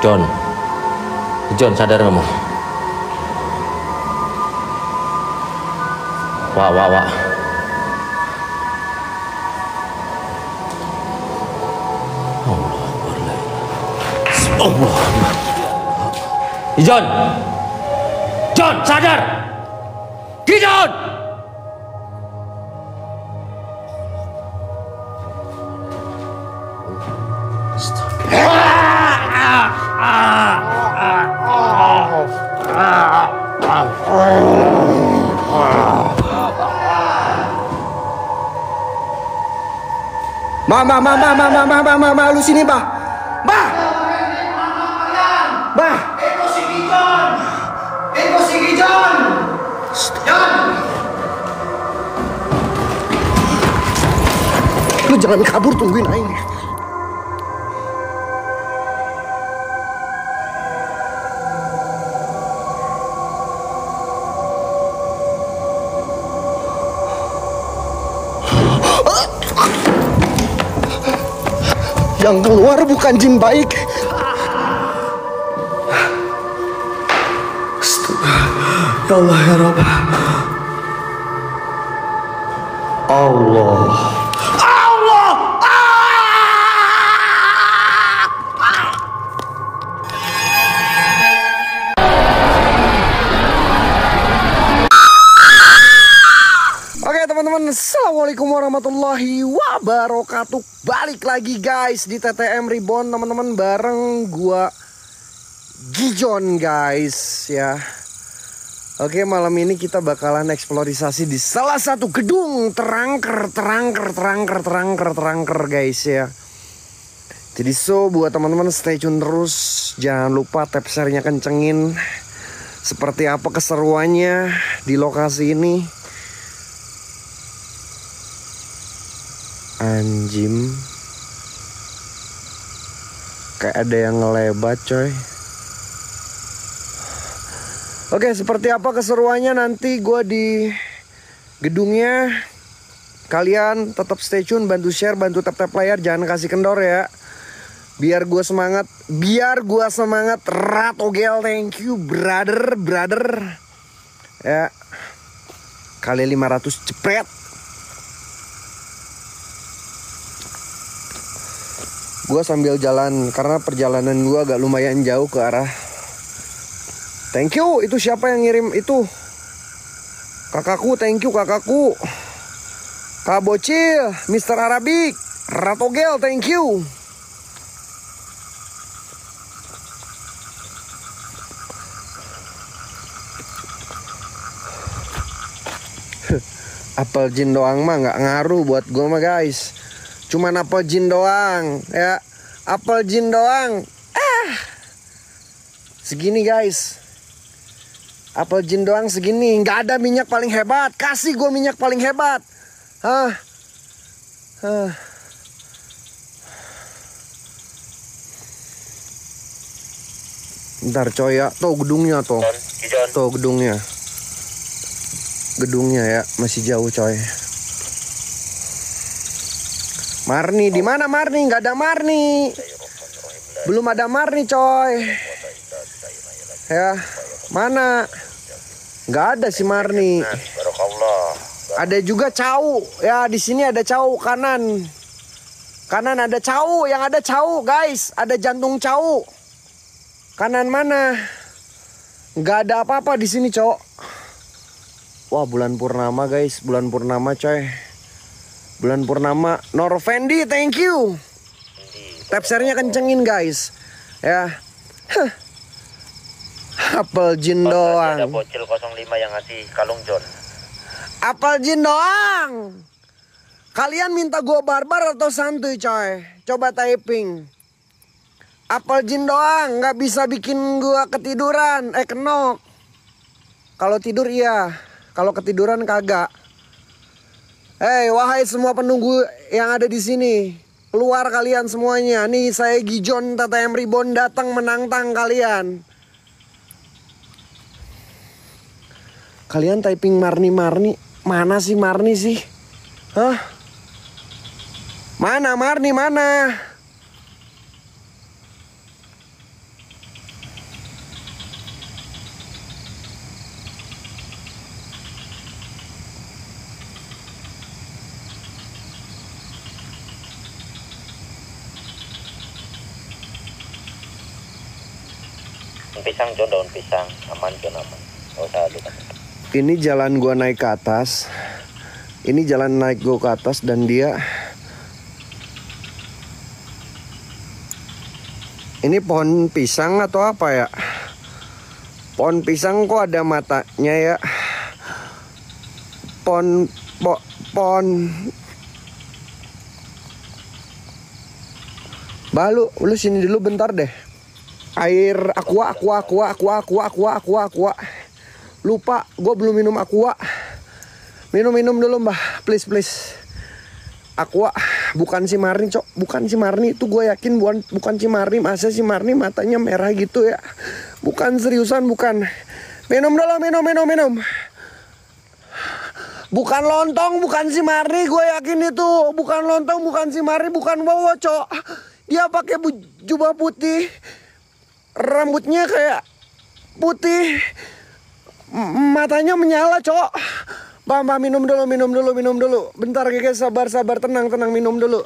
Gijon, sadar kamu? Wak. Allah. Gijon, sadar. Gijon. Ma, lu sini, Pak. Bah, itu si Gijon. Jon. Lu jangan kabur, tungguin aing. Yang keluar bukan jin baik. Ya Allah, ya Rabb. Allah. Oke, teman-teman. Assalamualaikum warahmatullahi wabarakatuh. Balik lagi guys di TTM Reborn, teman-teman, bareng gua Gijon guys ya. Oke, malam ini kita bakalan eksplorisasi di salah satu gedung terangker guys ya. Jadi buat teman-teman stay tune terus, jangan lupa tap share-nya kencengin. Seperti apa keseruannya di lokasi ini? Anjim. Kayak ada yang ngelebat coy. Oke, seperti apa keseruannya nanti gue di gedungnya. Kalian tetap stay tune, bantu share, bantu tap layar, jangan kasih kendor ya. Biar gue semangat. Ratogel, thank you brother. Ya, kali 500 cepet. Gue sambil jalan, karena perjalanan gue agak lumayan jauh ke arah. Thank you, itu siapa yang ngirim itu? Kakakku, thank you kakakku. Kak Bocil, Mr. Arabik, Ratogel, thank you. Apel jin doang mah nggak ngaruh buat gue mah guys. Cuman apel jin doang ya, apel jin doang. Segini guys. Apel jin doang segini, nggak ada minyak paling hebat. Kasih gue minyak paling hebat. Hah. Ntar coy ya, tuh gedungnya tuh. Tuh gedungnya. Gedungnya ya, masih jauh coy. Marni, di mana Marni? Nggak ada Marni. Belum ada Marni coy. Ya. Mana? Nggak ada si Marni. Ada juga Cau. Ya, di sini ada Cau kanan. Kanan ada Cau, yang ada Cau, guys. Ada jantung Cau. Kanan mana? Nggak ada apa-apa di sini, Cok. Wah, bulan purnama, guys. Bulan purnama, coy. Bulan purnama. Norvendi, thank you. Tap share-nya kencengin, guys. Ya. Apel jin doang. Ada bocil 05 yang ngasih kalung John. Apel jin doang. Kalian minta gua barbar atau santuy coy? Coba typing. Apel jin doang, nggak bisa bikin gua ketiduran. Kenok. Kalau tidur iya, kalau ketiduran kagak. Hei, wahai semua penunggu yang ada di sini, keluar kalian semuanya. Nih saya Gijon TTM Reborn datang menantang kalian. Kalian typing Marni. Mana sih Marni sih? Hah? Mana Marni, mana? pisang, Jon, daun pisang. Aman, Jon, aman. Gak usah lupa. Ini jalan gua naik ke atas. Ini jalan naik gua ke atas dan dia... Ini pohon pisang atau apa ya? Pohon pisang kok ada matanya ya? Pohon Balu, lu sini dulu bentar deh. Air aqua. Lupa, gue belum minum aqua. Minum dulu mbah, please. Aqua, bukan si Marni, Cok. Bukan si Marni, itu gue yakin bukan si Marni. Masa si Marni matanya merah gitu ya? Bukan, seriusan bukan. Minum dulu, minum. Bukan lontong, bukan si Marni, gue yakin itu. Bukan lontong, bukan si Marni, bukan Wawo, Cok. Dia pakai jubah putih, rambutnya kayak putih, matanya menyala, Cok. Mbak, minum dulu. Bentar, guys, sabar, tenang, minum dulu.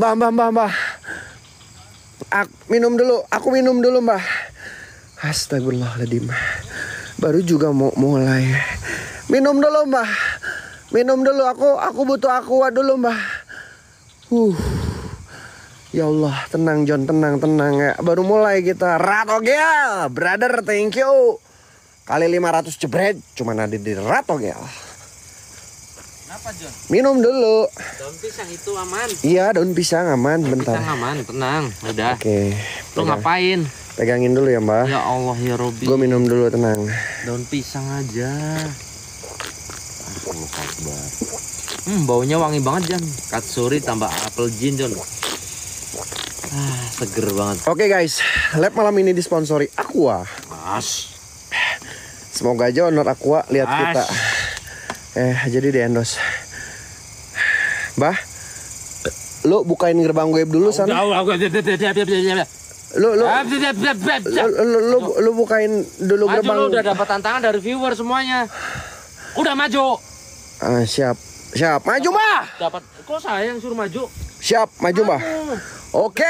Mbak. Aku minum dulu, Mbak. Astagfirullahaladzim. Baru juga mau mulai. Minum dulu, Mbak. Minum dulu, aku butuh aqua dulu, Mbak. Ya Allah, tenang Jon, tenang ya. Baru mulai kita. Ratogel, brother, thank you. Kali 500 jebret, cuman ada di Ratogel. Kenapa, Jon? Minum dulu. Daun pisang itu aman. Iya, daun pisang aman, bentar. Pisang aman, tenang, udah. Oke. Lu ngapain? Pegangin dulu ya, Mbak. Ya Allah, ya Robi. Gue minum dulu, tenang. Daun pisang aja. Allahu Akbar. Baunya wangi banget, Jon. Katsuri tambah apel jin, Jon. Seger banget. Oke, guys, lab malam ini disponsori Aqua. Mas. Semoga aja honor Aqua lihat Mas kita. Jadi di endorse. Bah, lu bukain gerbang gue dulu sana. Lu bukain dulu gerbang. Lu udah dapat tantangan dari viewer semuanya. Udah maju. Siap. Maju, Mbah. Dapat. Kok saya yang suruh maju? Siap, maju, Mbah. Oke,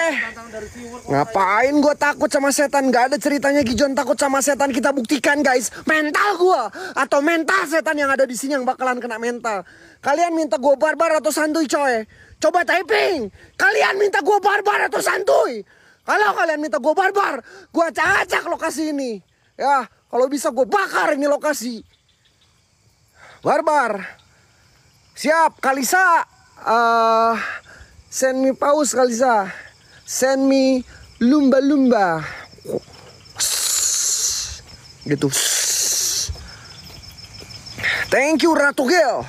ngapain gue takut sama setan? Gak ada ceritanya Gijon takut sama setan. Kita buktikan, guys, mental gue atau mental setan yang ada di sini yang bakalan kena mental. Kalian minta gue barbar atau santuy, coy? Coba typing. Kalian minta gue barbar atau santuy? Kalau kalian minta gue barbar, gue acak-acak lokasi ini. Ya, kalau bisa gue bakar ini lokasi. Barbar. Siap, Kalisa. Send me paus, Kalisa. Send me lumba-lumba. Gitu. Thank you, Ratogel.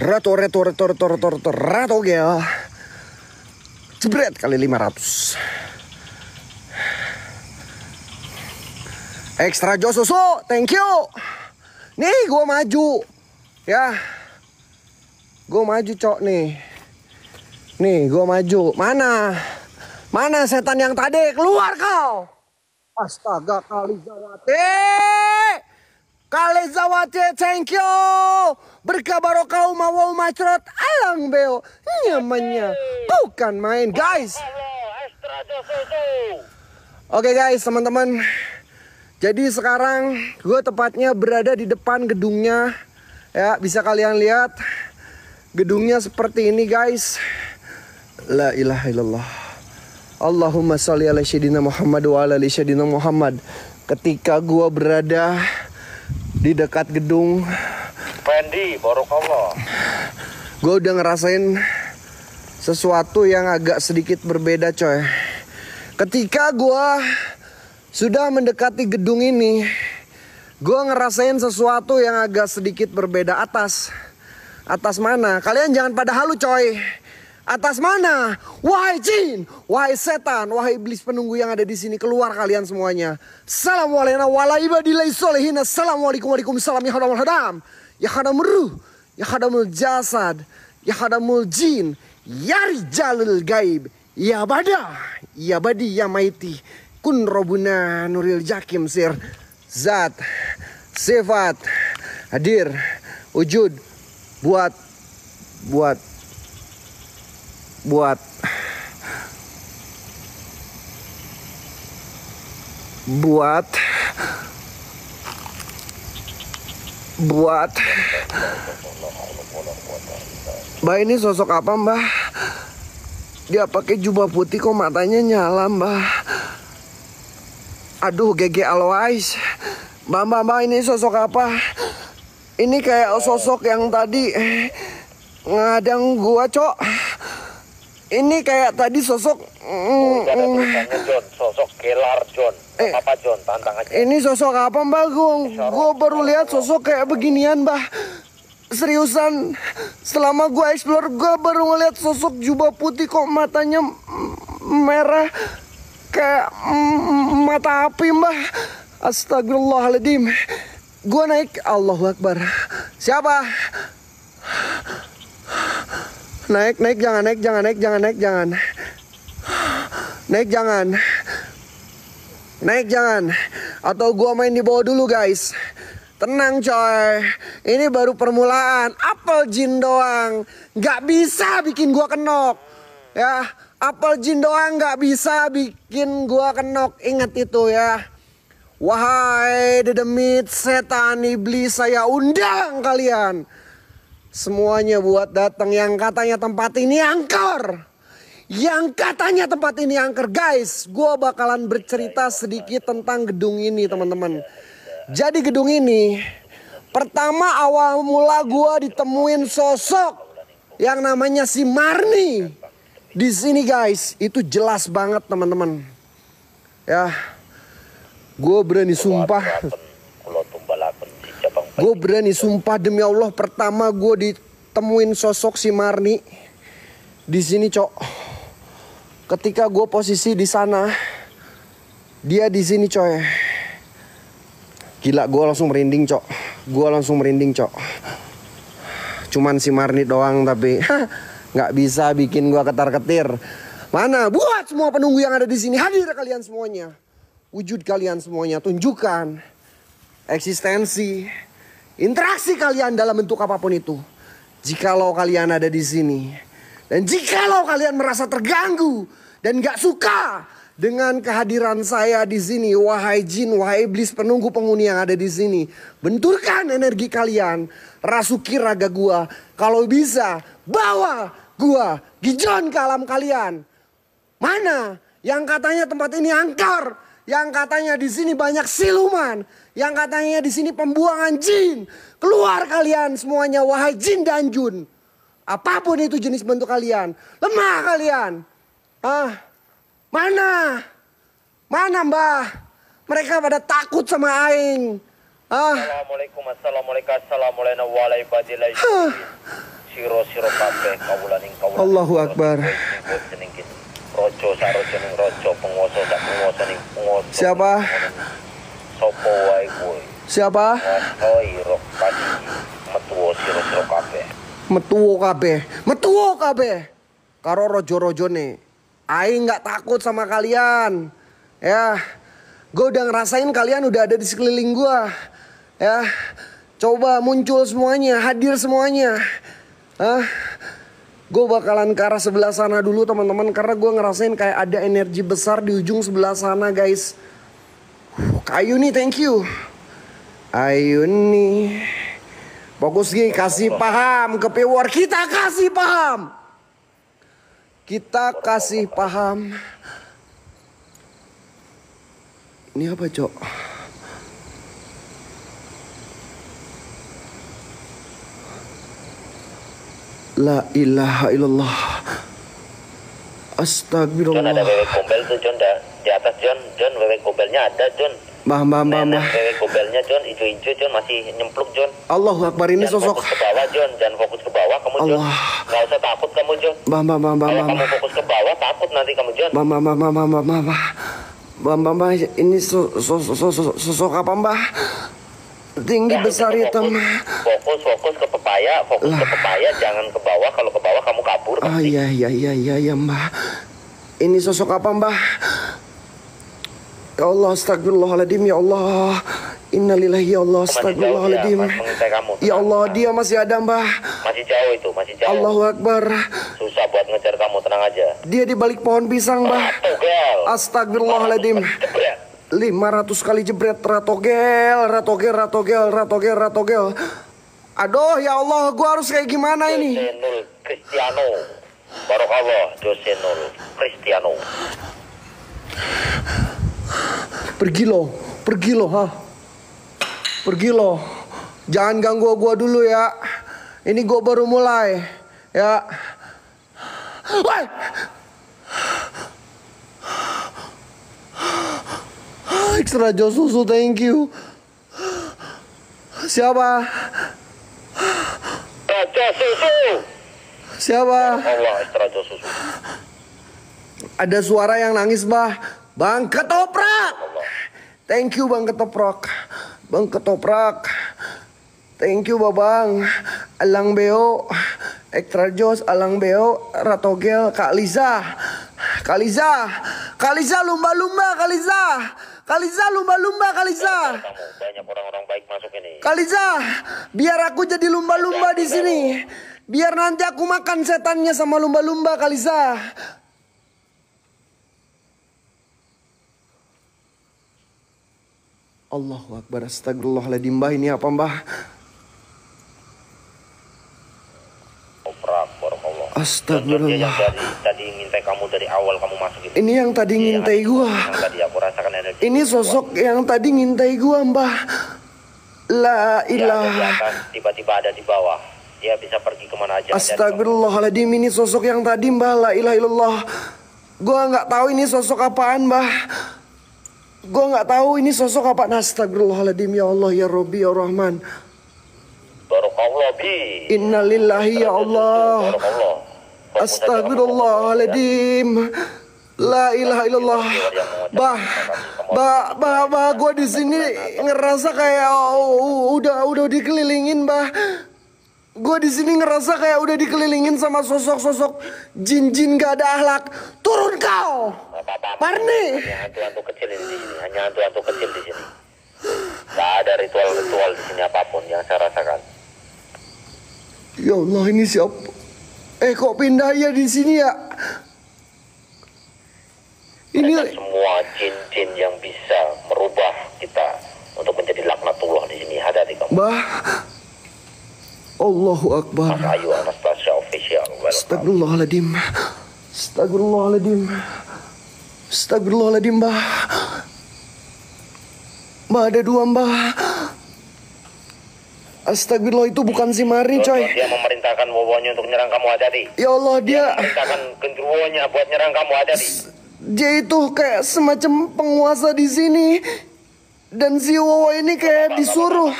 Rato, Ratogel. Jebret kali 500. Ekstra Jososo, thank you. Nih, gue maju. Ya. Gue maju, Cok, nih. Nih, gue maju. Mana setan yang tadi? Keluar kau. Astaga, Kalizawati, thank you. Berkah barokah mau macrot alang beo. Nyamannya. Bukan main, guys. Oke, guys, teman-teman. Jadi sekarang gue tepatnya berada di depan gedungnya. Ya, bisa kalian lihat. Gedungnya seperti ini, guys. La ilaha illallah. Allahumma sholli ala sayyidina Muhammad wa ala ali sayyidina Muhammad. Ketika gua berada di dekat gedung Fendi barokallah, gua udah ngerasain sesuatu yang agak sedikit berbeda, coy. Ketika gua sudah mendekati gedung ini, gua ngerasain sesuatu yang agak sedikit berbeda. Atas mana? Kalian jangan pada halu, coy. Atas mana? Wahai jin, wahai setan, wahai iblis penunggu yang ada di sini, keluar kalian semuanya. Assalamualaikum warahmatullahi wabarakatuh. Assalamualaikum warahmatullahi wabarakatuh. Ya khadamul ruh, ya khadamul jasad, ya khadamul jin, ya rijalul gaib, ya bada, ya badi, ya maiti. Kun robuna nuril jakim sir. Zat, sifat, hadir, wujud, buat buat Mbak ini sosok apa Mbak? Dia pakai jubah putih kok matanya nyala Mbak. Aduh Gege Alois. Mbak ini sosok apa? Ini kayak sosok yang tadi ngadang gua Cok. Ini kayak tadi sosok sosok kelar John. Apa John, tantang aja. Ini sosok apa Mbak? Gua baru lihat sosok kayak beginian Mbak. Seriusan, selama gua explore gua baru ngeliat sosok jubah putih kok matanya merah kayak mata api Mbak. Astagfirullahaladzim. Gua naik, Allahu Akbar. Siapa? Naik, jangan. Naik, jangan. Naik, jangan. Atau gua main di bawah dulu guys. Tenang coy, ini baru permulaan. Apel jin doang, nggak bisa bikin gua kenok. Ya, apel jin doang nggak bisa bikin gua kenok. Ingat itu ya. Wahai dedemit setan iblis, saya undang kalian semuanya buat datang. Yang katanya tempat ini angker. Yang katanya tempat ini angker, guys. Gua bakalan bercerita sedikit tentang gedung ini, teman-teman. Jadi gedung ini, pertama awal mula gue ditemuin sosok yang namanya si Marni. Di sini guys, itu jelas banget teman-teman. Ya, gue berani sumpah. Gue berani sumpah demi Allah, pertama gue ditemuin sosok si Marni. Di sini Cok. Ketika gue posisi di sana, dia di sini coy. Gila, gue langsung merinding, Cok. Cuman si Marni doang tapi nggak bisa bikin gue ketar-ketir. Mana buat semua penunggu yang ada di sini, hadir kalian semuanya. Wujud kalian semuanya, tunjukkan eksistensi, interaksi kalian dalam bentuk apapun itu. Jikalau kalian ada di sini dan jikalau kalian merasa terganggu dan nggak suka dengan kehadiran saya di sini, wahai jin, wahai iblis penunggu penghuni yang ada di sini, benturkan energi kalian, rasuki raga gua, kalau bisa bawa gua Gijon ke alam kalian. Mana yang katanya tempat ini angker, yang katanya di sini banyak siluman, yang katanya di sini pembuangan jin. Keluar kalian semuanya, wahai jin dan jun. Apapun itu jenis bentuk kalian, lemah kalian. Mana Mbah? Mereka pada takut sama aing. Assalamualaikum, assalamualaikum warahmatullahi wabarakatuh. Allahu Akbar. Siapa? Siapa? Metuwo kabeh. Karo rojo-rojone. Aing nggak takut sama kalian, ya. Gue udah ngerasain kalian udah ada di sekeliling gue, ya. Coba muncul semuanya, hadir semuanya. Gue bakalan ke arah sebelah sana dulu teman-teman, karena gue ngerasain kayak ada energi besar di ujung sebelah sana guys. Ayuni, thank you. Ayuni, fokus gini, kasih paham ke pewar kita, kasih paham. Kita kasih paham. Ini apa Cok? La ilaha illallah. Astagfirullah. John, ada bebek gombel tuh John, di atas John. John, bebek gombelnya ada John. Mbah. Bebek gombelnya John, hijau-hijau John, masih nyempluk John. Allahu Akbar, ini jangan sosok. Fokus ke bawah John, jangan fokus ke bawah kamu John. Gak usah takut kamu John. Kalau kamu fokus ke bawah takut nanti kamu John. Mbah, ini sosok apa Mbah? Tinggi besar hitam. Fokus ke pepaya, jangan ke bawah. Kalau ke bawah kamu kabur. Oh iya Mbah. Ini sosok apa Mbah? Ya Allah, astagfirullahaladzim, ya Allah. Innalillahi, ya Allah, astagfirullahaladzim. Ya Allah, dia masih ada Mbah. Masih jauh itu, masih jauh. Allahu Akbar. Susah buat ngejar kamu, tenang aja. Dia di balik pohon pisang Mbah. Astagfirullahaladzim. 500 kali jebret. Ratogel. Aduh, ya Allah, gua harus kayak gimana ini? Josenul Cristiano. Barokallah, Josenul Cristiano. Pergi lo. Jangan ganggu gua dulu ya. Ini gua baru mulai. Ya. Woi. Extra Josusu, thank you. Siapa? Siapa? Allah, Extra Josusu. Ada suara yang nangis, bah. Bang Ketoprak. Thank you, Bang Ketoprak. Thank you, Babang. Alang Beo. Extra Jos, Alang Beo, Ratogel, Kak Liza. Kaliza lumba-lumba. Banyak orang-orang baik masuk ini. Kaliza, biar aku jadi lumba-lumba di sini. Biar nanti aku makan setannya sama lumba-lumba, Kaliza. Allahu Akbar, astagfirullahaladzim, Mbah. Ini apa, Mbah? Astagfirullah. Yang tadi ngintai kamu dari awal kamu masuk gitu. Ini yang tadi ngintai gua. Yang tadi aku rasakan energi. Ini sosok gua. Yang tadi ngintai gua, Mbah. La ilaha. Di atas, tiba-tiba ada di bawah. Dia bisa pergi kemana aja. Astagfirullahaladzim, ini sosok yang tadi, Mbah. La ilaha illallah. Gua nggak tahu ini sosok apaan, Mbah. Astagfirullahaladzim, ya Allah, ya Rabbi, ya Rahman. Barokallah bi. Innalillahi, ya Allah. Barokallah. Astagfirullahaladzim. La ilaha illallah. Bah, gua di sini ngerasa kayak udah dikelilingin, bah. Gua di sini ngerasa kayak udah dikelilingin sama sosok-sosok jin-jin gak ada akhlak. Turun kau. Marni. Hanya hantu-hantu kecil di sini. Gak ada ritual-ritual di sini apapun yang saya rasakan. Ya Allah, ini siapa? Kok pindah ya di sini ya? Ini semua jin-jin yang bisa merubah kita untuk menjadi laknatullah di sini. Hati-hati kamu. Bah. Allahu Akbar. Ayo Anastasia official. Astagfirullahaladzim, Mbah. Mbah, ada dua, Mbah. Astagfirullah, itu bukan si Marni, coy. Dia memerintahkan Wawonya untuk nyerang kamu, hati-hati. Ya Allah, dia memerintahkan Genderuwonya buat nyerang kamu, hati-hati. Dia itu kayak semacam penguasa di sini. Dan si Wawo ini kayak disuruh.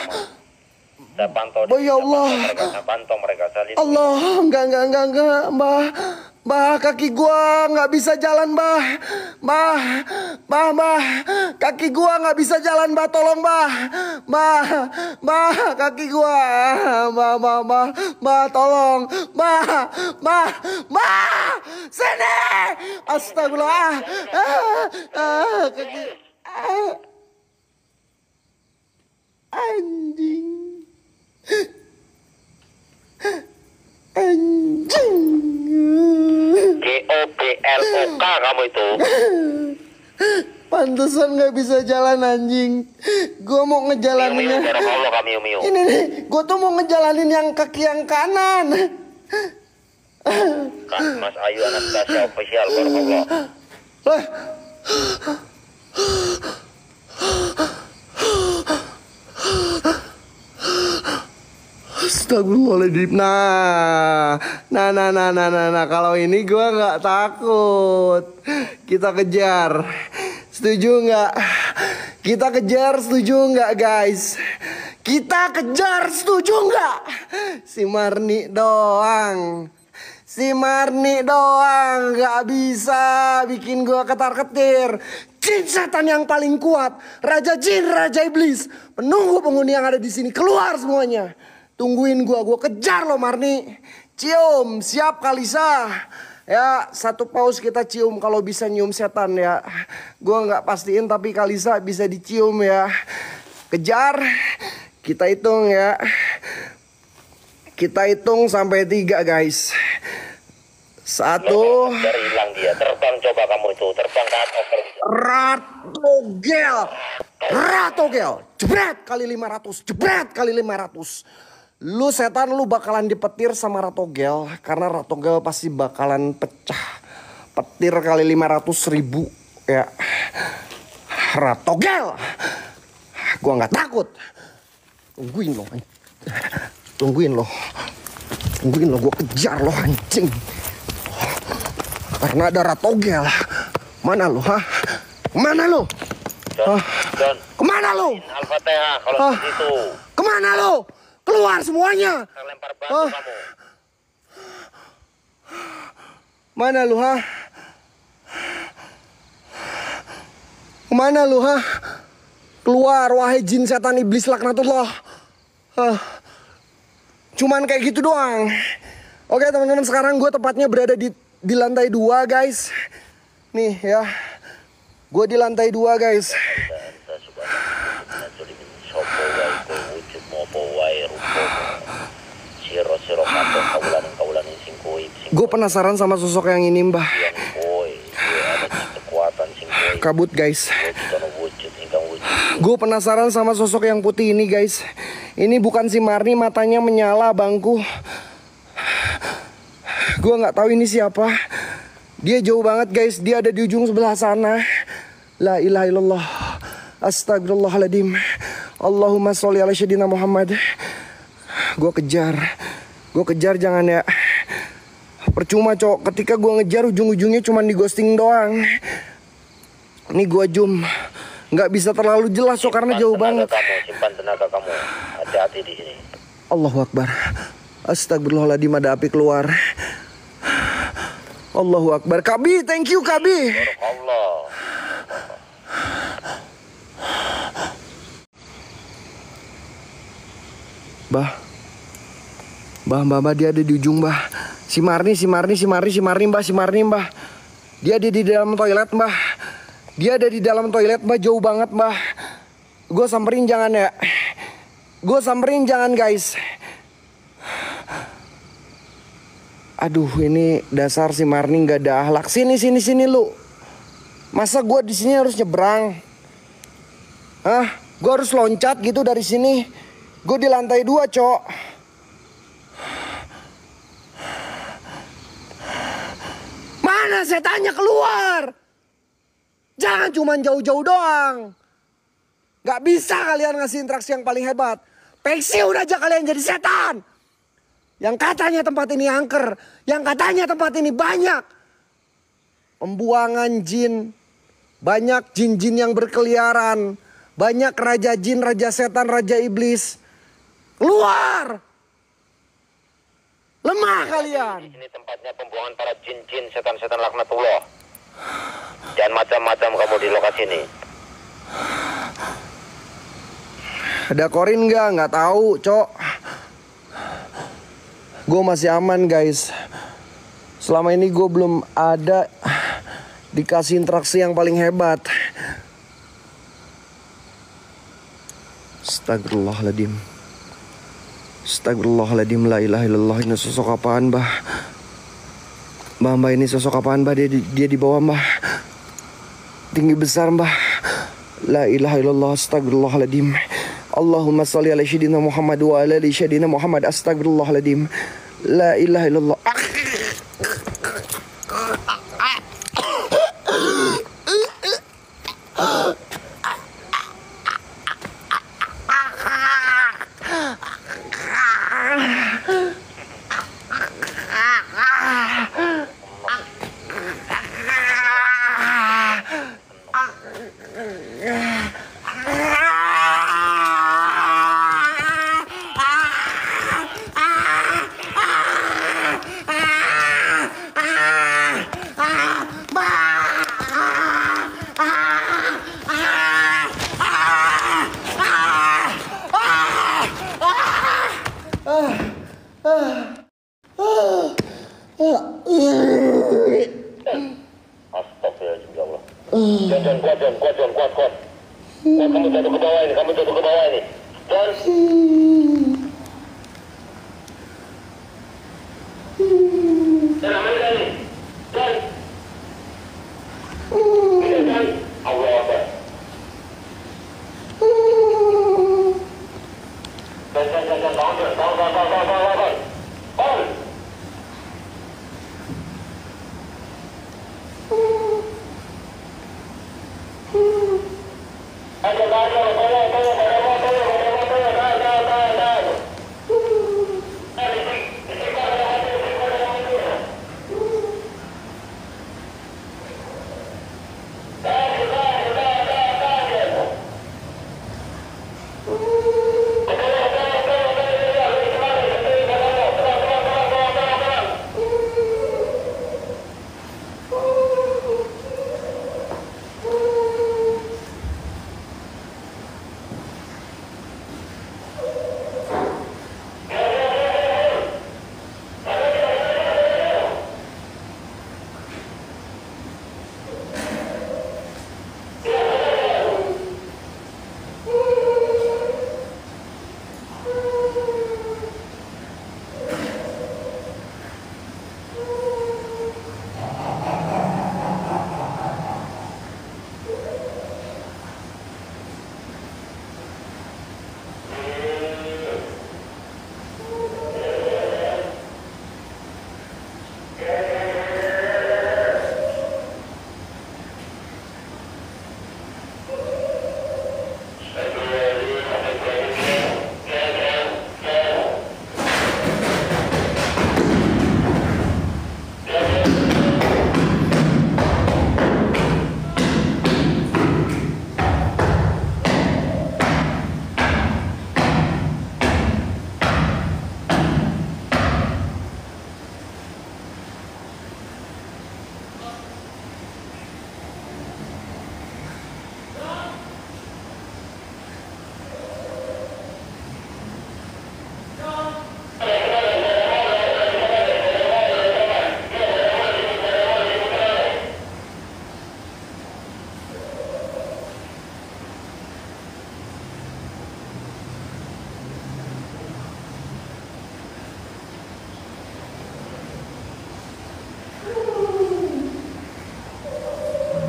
Oh ya Allah. Allah, enggak, Mbah. Bah, kaki gua nggak bisa jalan, bah. Bah, kaki gua nggak bisa jalan, bah. Tolong, bah. Bah, kaki gua. Bah, tolong. Bah. Sini. Astagfirullah. Kaki. Anjing. G-O-B-L-O-K kamu itu. Pantesan gak bisa jalan, anjing. Gue mau ngejalaninnya. Ini nih, gue tuh mau ngejalanin yang kaki yang kanan. Kan Mas Ayu Anastasia official. Barakallah. Astagfirullahaladzim. Nah. Kalau ini gua nggak takut. Kita kejar. Setuju nggak? Guys? Si Marni doang. Nggak bisa bikin gua ketar-ketir. Jin setan yang paling kuat. Raja jin, raja iblis. Penunggu penghuni yang ada di sini. Keluar semuanya. Tungguin gua kejar lo, Marni. Cium, siap, Kalisa. Ya, satu paus kita cium kalau bisa nyium setan ya. Gua nggak pastiin tapi Kalisa bisa dicium ya. Kejar, kita hitung ya. Kita hitung sampai 3, guys. 1. Terbang, coba kamu itu. Terbang ke atas. Ratogel. Ratogel. Jebret kali 500. Jebret kali 500. Lu setan, lu bakalan dipetir sama Ratogel. Karena Ratogel pasti bakalan pecah. Petir kali 500.000. Ya. Ratogel. Gua nggak takut. Tungguin lo. Tungguin lo. Tungguin lo, gue kejar lo anjing. Karena ada Ratogel. Mana lo, ha? Mana lo? Don. Kemana lo? Al-Fatihah kalau begitu. Kemana lo? Keluar semuanya. Lempar batu kamu. Mana lo, ha? Kemana lo, ha? Keluar, wahai jin setan iblis laknatullah. Cuman kayak gitu doang. Oke teman-teman, sekarang gue tepatnya berada di lantai 2 guys. Nih ya, gue di lantai 2 guys. Gue penasaran sama sosok yang ini mbah. Kabut guys. Gue penasaran sama sosok yang putih ini guys. Ini bukan si Marni, matanya menyala bangku. Gue nggak tahu ini siapa. Dia jauh banget guys, dia ada di ujung sebelah sana. La ilaha illallah. Astagfirullahaladzim. Allahumma sholli ala sayyidina Muhammad. Gue kejar jangan ya. Percuma cok, ketika gue ngejar ujung-ujungnya cuman di ghosting doang. Ini gue zoom. Nggak bisa terlalu jelas cok karena jauh banget. Simpan tenaga kamu. Hati-hati di sini. Allahu Akbar. Astagfirullahaladzim, ada api keluar. Allahu Akbar. Kabi, thank you Kabi. Allah. Bah, dia ada di ujung bah. Si Marni, mbah. Dia ada di dalam toilet mbah. Jauh banget mbah. Gue samperin jangan ya. Guys. Aduh, ini dasar si Marni nggak ada akhlak. Sini lu. Masa gue di sini harus nyebrang? Hah? Gue harus loncat gitu dari sini? Gue di lantai 2 cok. Mana setannya keluar? Jangan cuman jauh-jauh doang. Gak bisa kalian ngasih interaksi yang paling hebat. Pensiun aja kalian jadi setan. Yang katanya tempat ini angker. Yang katanya tempat ini banyak pembuangan jin. Banyak jin-jin yang berkeliaran. Banyak raja jin, raja setan, raja iblis. Keluar! Lemah kalian. Ini tempatnya pembuangan para jin-jin, setan-setan laknatullah. Jangan macam-macam kamu di lokasi ini. Ada korin nggak? Nggak tahu, cok. Gue masih aman guys. Selama ini gue belum ada dikasih interaksi yang paling hebat. Astagfirullahaladzim. La ilaha illallah. Ini sosok apaan mbah? Mbah ini sosok apaan mbah? Dia di bawah mbah. Tinggi besar mbah. La ilaha illallah. Astagfirullahaladzim. Allahumma sholli ala sayyidina Muhammad wa ala ali sayyidina Muhammad. Astagfirullahaladzim. La ilaha illallah.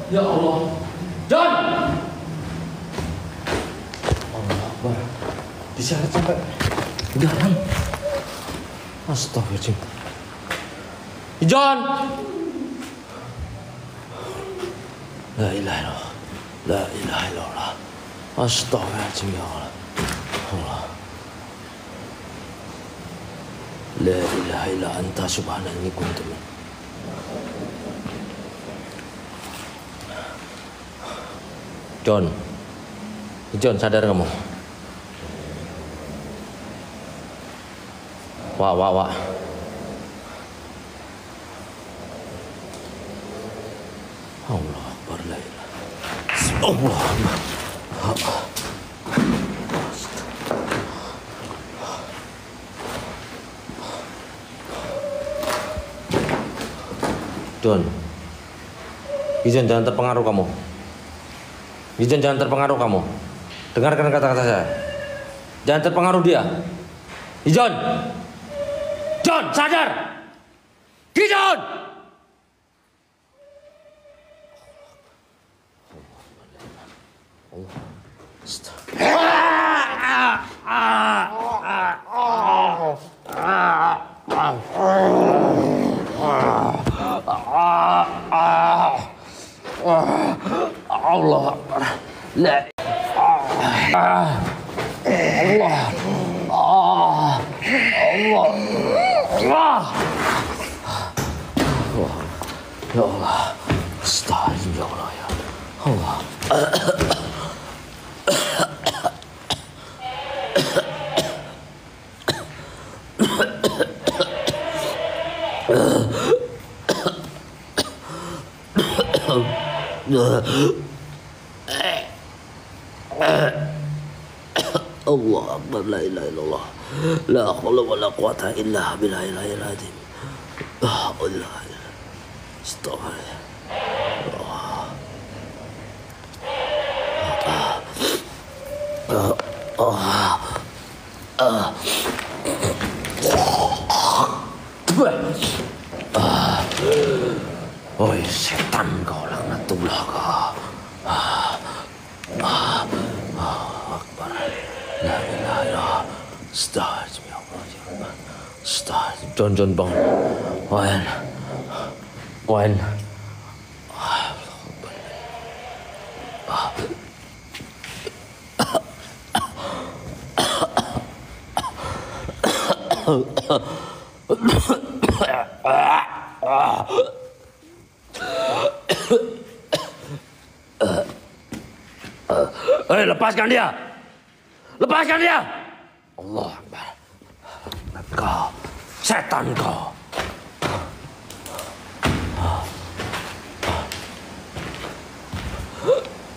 Ya Allah, John! Allah Akbar, diseret sampai dalam. Astagfirullahaladzim. John! La ilaha illallah, la ilaha illallah. Astagfirullahaladzim ya Allah. Allah. La ilaha illa anta subhanallah kuntum. John, John sadar kamu? Wak. Allah Akbar, la ilaha Allah. John, Gijon jangan terpengaruh kamu. Gijon jangan terpengaruh kamu. Dengarkan kata-kata saya. Jangan terpengaruh dia. Gijon. John, sadar. Gijon. Allah. La Allah. Allah. Allah. Ya Allah. Astagfirullah ya Allah ya. Allah. Allah Akbar, la ilaha illallah, la hawla wa la quwata illa billahi al-aliyyil azim. Allah, astagfirullah. Oh, setan kau laknatullah kau. Akbar. La ilaha illallah. Astagfirullah. John bang. Wan. Allah Akbar. Hei, lepaskan dia! Lepaskan dia! Allah Akbar. Kau, setan kau.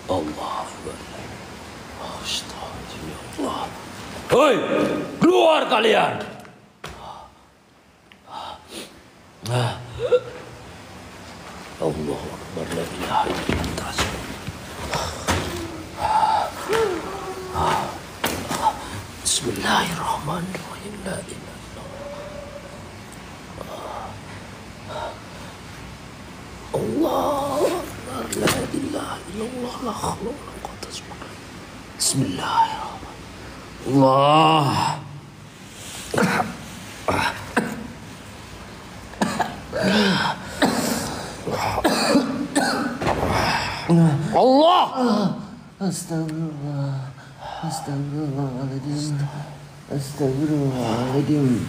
Allah Akbar. Astagfirullah. Hei, keluar kalian! Allah Akbar. La ilaha illallah. Bismillahirrahmanirrahim. La ilaha illallah. Allah Akbar. La ilaha illallah. La haula wa la quwwata illa billah. Bismillahirrahmanirrahim. Allah. Allah. Astagfirullah. Astagfirullahaladzim. Astagfirullahaladzim.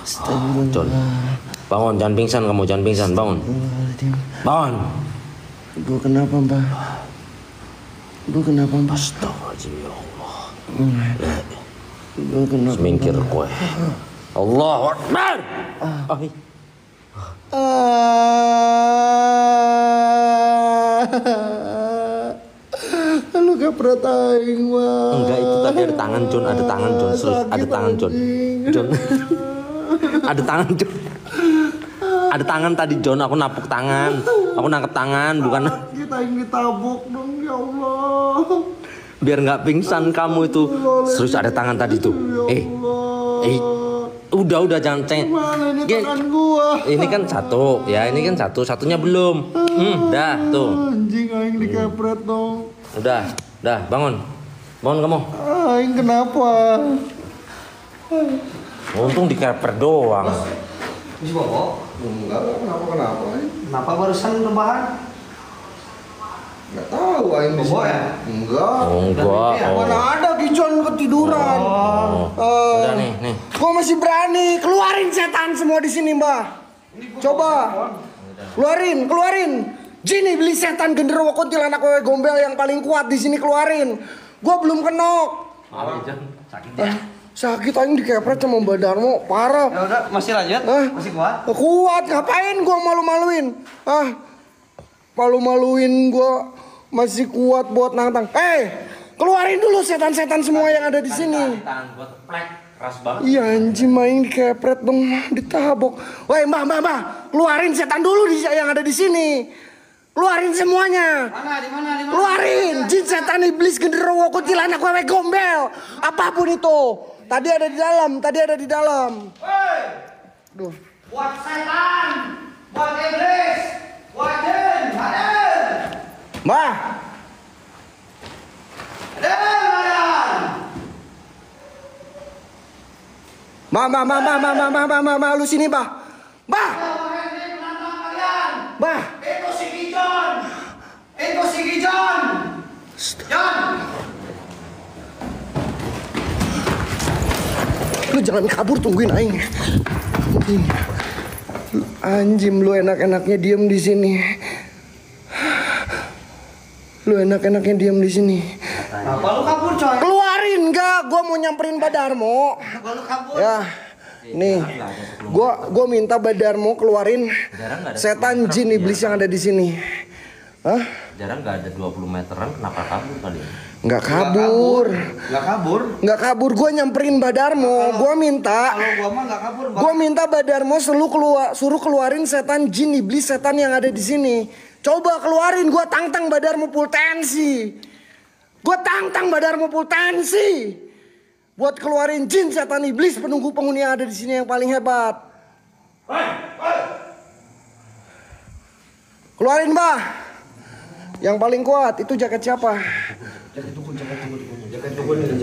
Astagfirullah. Bangun, jangan pingsan kamu, jangan pingsan, bangun. Bangun. Gue kenapa, Mbak? Gue kenapa, Mbak? Astagfirullahaladzim, ya Allah. Gue kenapa, semingkir kue. Allah Akbar. Lu gak pernah taing, Wak. Enggak, itu tadi ada tangan, Jon. Ada tangan, Jon. Serius, ada tangan, Jon. Jon. Ada tangan, Jon. Ada tangan tadi, Jon. Aku napuk tangan. Aku nangkep tangan, bukan. Kita ingin ditabok dong, ya Allah. Biar nggak pingsan kamu itu. Serius, ada tangan tadi tuh. Udah jangan ceng. Ini kan satu, ya. Ini kan satu, satunya belum. Dah tuh. Anjing aing dikepret dong. Udah, bangun. Bangun kamu. Aing kenapa? Untung dikepret doang. Bisa bawa? Enggak, kenapa? Kenapa barusan rebahan? Enggak tahu aing bawa ya? Enggak. Mana ada Gijon ketiduran. Udah nih. Gua masih berani keluarin setan semua di sini, Mbak. Coba. Keluarin. Jini beli setan genderuwo kuntilanak wewe gombel yang paling kuat di sini, keluarin. Gua belum kenok. Parah, sakit ya. Sakit aing dikepret sama Badarmo, parah. Ya udah, masih lanjut? Masih kuat? Kuat, ngapain gua malu-maluin? Malu-maluin gua masih kuat buat nantang. Keluarin dulu setan-setan semua yang ada di sini. Tangan gua teplek. Keras banget. Iya anjing, main dikepret dong, ditabok. Woi, Mbah, keluarin setan dulu yang ada di sini. Keluarin semuanya. Mana? Di mana? Keluarin jin, setan, iblis, genderuwo, kuntilanak, wewe gombel. Apapun itu. Tadi ada di dalam. Woi. Duh. Buat setan, buat iblis, buat jin, hadir. Mbah. Ma, lu sini, Mbah. Mbah. Mbah. Itu si Gijon. Jon. Lu jangan kabur, tungguin aing. Anjim, lu enak-enaknya diem di sini. Apa lu kabur, coy? Keluarin, enggak. Gua mau nyamperin Badarmo. Apa lu kabur? Ya. Nih. Gua minta Badarmo keluarin setan, jin, iblis yang ada di sini. Jarang enggak ada 20 meteran, kenapa kabur kali? Enggak kabur. Gua nyamperin Badarmo. Gua minta. Kalau gua mah enggak kabur, Bang. Gua minta Badarmo suruh keluarin setan, jin, iblis, setan yang ada di sini. Coba keluarin, gua tantang Badarmo potensi. Buat keluarin jin, setan, iblis, penunggu penghuni yang ada di sini yang paling hebat. Keluarin, Mbah. Yang paling kuat itu jaket siapa? Jaket dukun.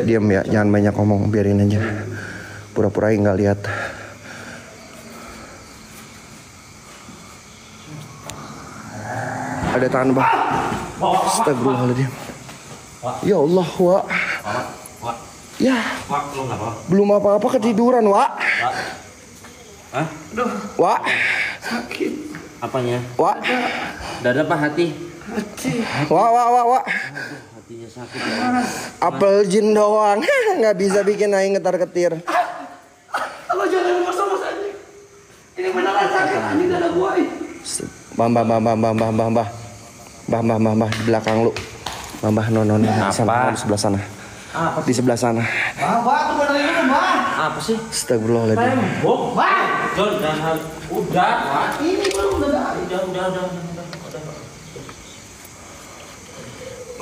Diam ya, jangan banyak ngomong, biarin aja. Pura-pura nggak lihat. Ada tangan, Mbah. Astagfirullahaladzim. Ya Allah, Wak. Ya. Wak, lu nggak apa-apa? Belum apa-apa, ketiduran, Wak. Wak. Hah? Aduh. Wak. Sakit. Apanya? Wak. Dada apa hati? Hati. Wak, Wak, Wak, Wak. Hatinya sakit. Ya. Apel jin doang. Nggak bisa bikin Aing ketar-ketir. Lo jangan ngomong-ngomong aja. Ini beneran sakit, ini dada gua. Mbah, di belakang lu. Mbah, no. Apa? Di sebelah sana. Apa? Di sebelah sana. Mbah, tuh benerin itu, Mbah. Apa sih? Astagfirullahaladzim. Tembok, Mbah. John, jangan. Udah, Mbah. Ini belum udah.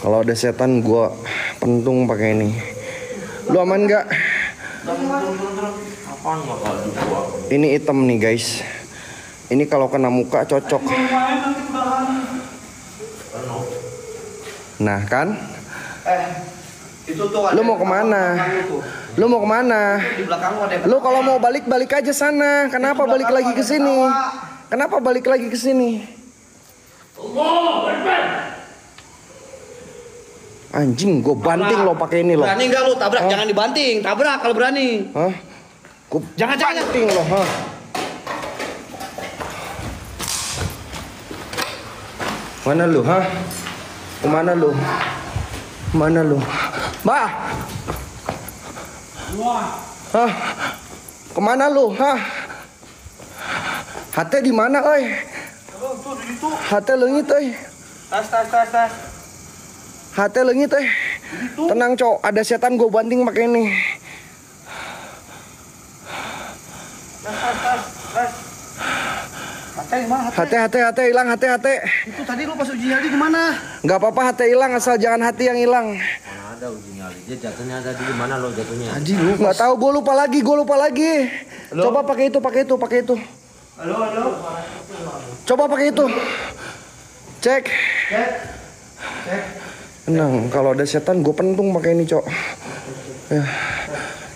Kalau ada setan, gua pentung pakai ini. Lu aman nggak? Turun. Apaan nggak kalau gua? Ini hitam nih, guys. Ini kalau kena muka cocok. Nah, kan? Itu tuh lu mau kemana? Lu mau kemana? Lu kalau mau balik aja sana. Kenapa balik lagi ke sini? Kenapa balik lagi ke sini? Anjing, gue banting lo pakai ini lo. Berani nggak lo? Tabrak, jangan dibanting. Tabrak kalau berani. Hah? Jangan banting lo. Hah? Mana lu, hah? Mana lu? Mbah! Hah? Kemana lu, hah? Hati di mana, oi? Hati lengit, oi. Tas. Hati lengit, oi. Tenang, cok. Ada setan gue banting pakai ini. Tas. Hati hilang, hati. Itu tadi lu pas uji nyali gimana? Gak apa-apa, hati hilang, asal jangan hati yang hilang. Mana ada uji nyali, dia jatuhnya ada di mana lo jatuhnya? Tadi lu nggak tahu, gue lupa lagi. Halo? Coba pakai itu. Halo. Coba pakai itu. Cek. Tenang, kalau ada setan gue pentung pakai ini, cok. Ya.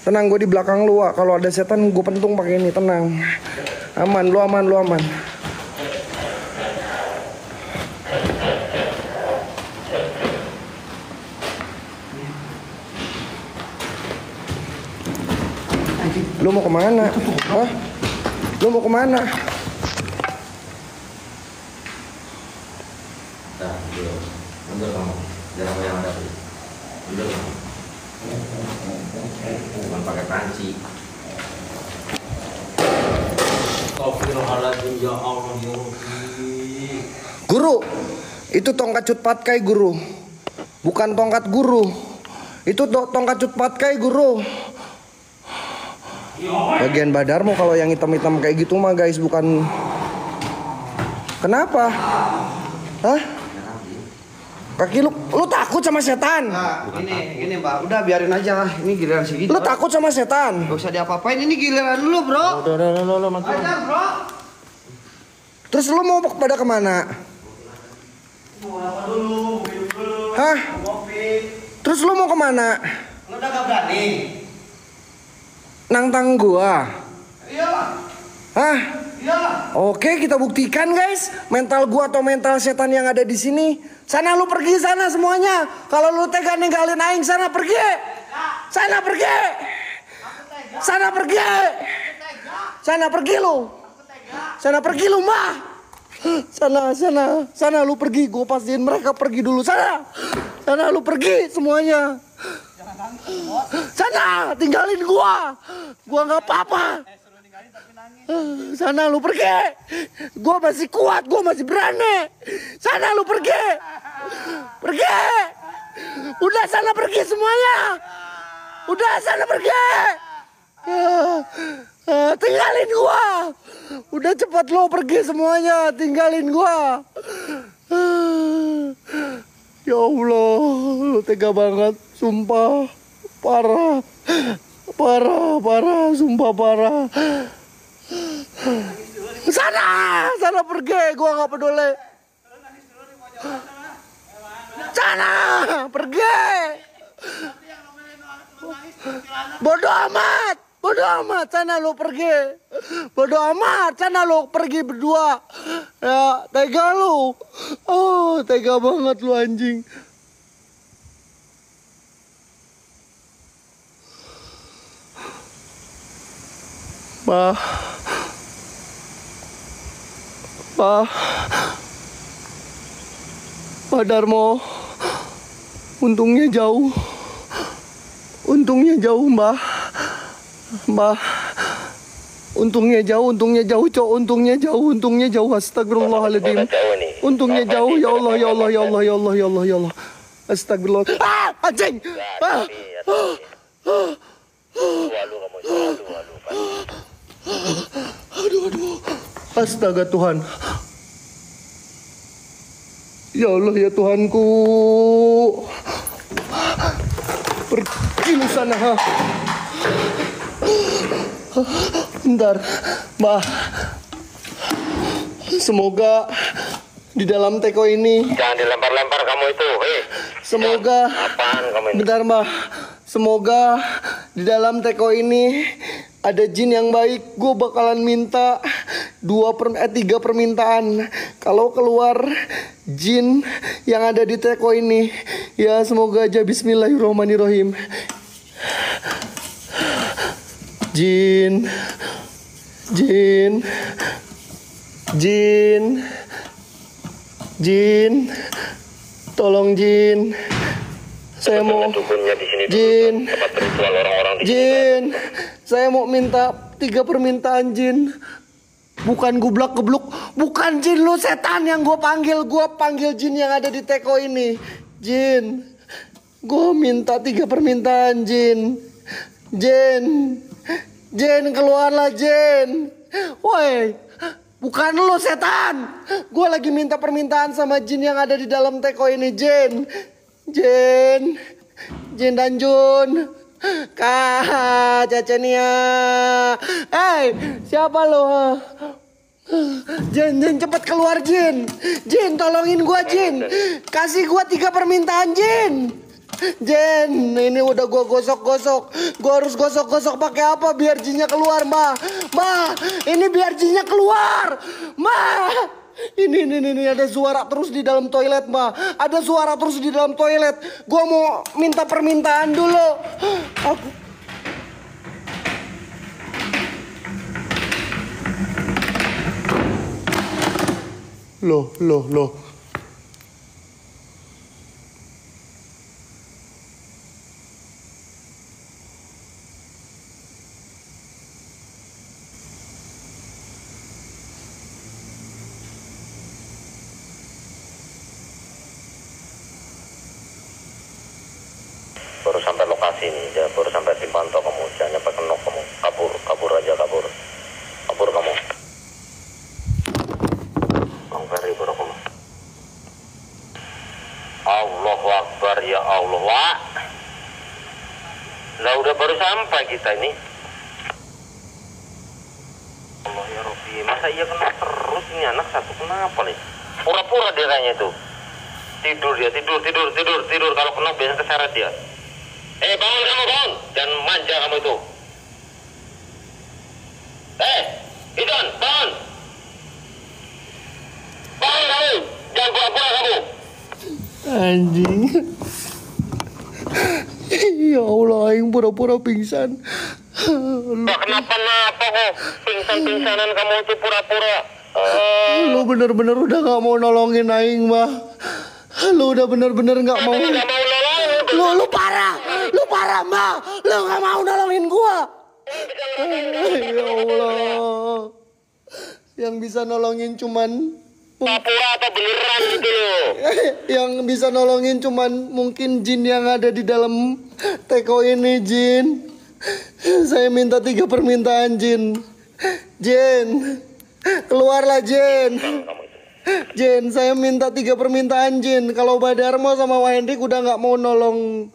Tenang, gue di belakang lu, Wak. Kalau ada setan gue pentung pakai ini, tenang. Aman, lu aman. Lu mau kemana? Hah? Lu mau kemana? Nah, mundur kamu. Jangan yang ada. Mundur kamu. Jangan pakai panci. Guru, itu tongkat cutpatkai, guru. Bukan tongkat guru. Itu tongkat cutpatkai, guru. Bagian Badarmo kalau yang hitam-hitam kayak gitu mah, guys, bukan. Kenapa? Hah? Kaki lu takut sama setan? Nah, gini Mbak, udah biarin aja. Ini giliran si Gijon. Lu takut sama setan? Gak usah diapa-apain, ini giliran lu, Bro. Udah, mati. Ajar, Bro. Terus lu mau pada kemana? Mau apa dulu? Minum dulu. Hah? Terus lu mau kemana? Lu udah gak berani. Nantang gua? Iyalah. Hah? Iyalah. Oke, kita buktikan, guys. Mental gua atau mental setan yang ada di sini. Sana lu pergi sana semuanya. Kalau lu tega ninggalin Aing, sana pergi. Sana pergi. Sana pergi. Sana pergi lu. Sana pergi lu, Mah. Sana lu pergi. Gue pastiin mereka pergi dulu. Sana lu pergi semuanya. Sana tinggalin gua. Gua nggak apa-apa. Sana lu pergi. Gua masih kuat, gua masih berani. Sana lu pergi. Pergi. Udah sana pergi semuanya. Udah sana pergi. Tinggalin gua. Udah cepat lu pergi semuanya, tinggalin gua. Ya Allah, lu tega banget, sumpah. Parah, sumpah parah. Sana pergi, gua nggak peduli. Sana pergi. Bodoh amat, sana lu pergi. Bodoh amat, sana lu pergi berdua. Ya, tega lu. Oh, tega banget lu, anjing. Pak Darmo, untungnya jauh Mbah, untungnya jauh, astagfirullahaladzim, untungnya jauh, ya Allah, astagfirullah, anjing, aduh, astaga Tuhan. Ya Allah, ya Tuhanku. Pergi ke sana. Bentar, Mbak. Semoga di dalam teko ini... Jangan dilempar-lempar kamu itu. Hei. Semoga... Apaan kamu ini? Bentar, Mbak. Semoga di dalam teko ini ada jin yang baik. Gue bakalan minta 3 permintaan. Kalau keluar jin yang ada di teko ini, ya semoga aja. Bismillahirrohmanirrohim. Jin, tolong jin. Saya mau jin, saya mau minta 3 permintaan jin. Bukan gublak gebluk, bukan jin lu setan yang gue panggil jin yang ada di teko ini. Jin, gue minta 3 permintaan jin. Jin keluarlah jin. Woi, bukan lu setan. Gue lagi minta permintaan sama jin yang ada di dalam teko ini. Jin dan Jun, Kak Cecenia. Hey, siapa lo? Jin, cepat keluar Jin. Jin, tolongin gua Jin. Kasih gua 3 permintaan Jin. Jin, ini udah gua gosok-gosok. Gua harus gosok-gosok pakai apa biar jinnya keluar, Ma, ini biar jinnya keluar, Ma. Ini ada suara terus di dalam toilet, Mbak. Ada suara terus di dalam toilet. Gua mau minta permintaan dulu. Loh. Baru sampai dipantau kamu, jangan sampai kenok kamu, kabur kamu. Allahu Akbar, ya Allah. Wah, lah udah baru sampai kita ini. Allah ya Rabbi, masa iya kena terus ini anak satu, kenapa nih? Pura-pura dia kayaknya itu. Tidur, kalau kena biasanya keseret dia. Bangun kamu, bangun. Dan manja kamu itu. Gijon, bangun. Bangun kamu. Jangan pura-pura kamu. Anjing. Ya Allah, yang pura-pura pingsan. Nah, kenapa kok pingsan-pingsanan kamu itu pura-pura? Lu bener-bener udah gak mau nolongin Aing, Mbah. Lu udah bener-bener gak mau. Lu parah. Mbak, lu gak mau nolongin gua. Ya Allah, yang bisa nolongin cuman pura-pura atau beneran gitu loh. Yang bisa nolongin cuman mungkin jin yang ada di dalam teko ini. Jin, saya minta 3 permintaan Jin. Jin, keluarlah Jin. Jin, saya minta 3 permintaan Jin. Kalau Badarmo sama Wak Hendrik udah gak mau nolong.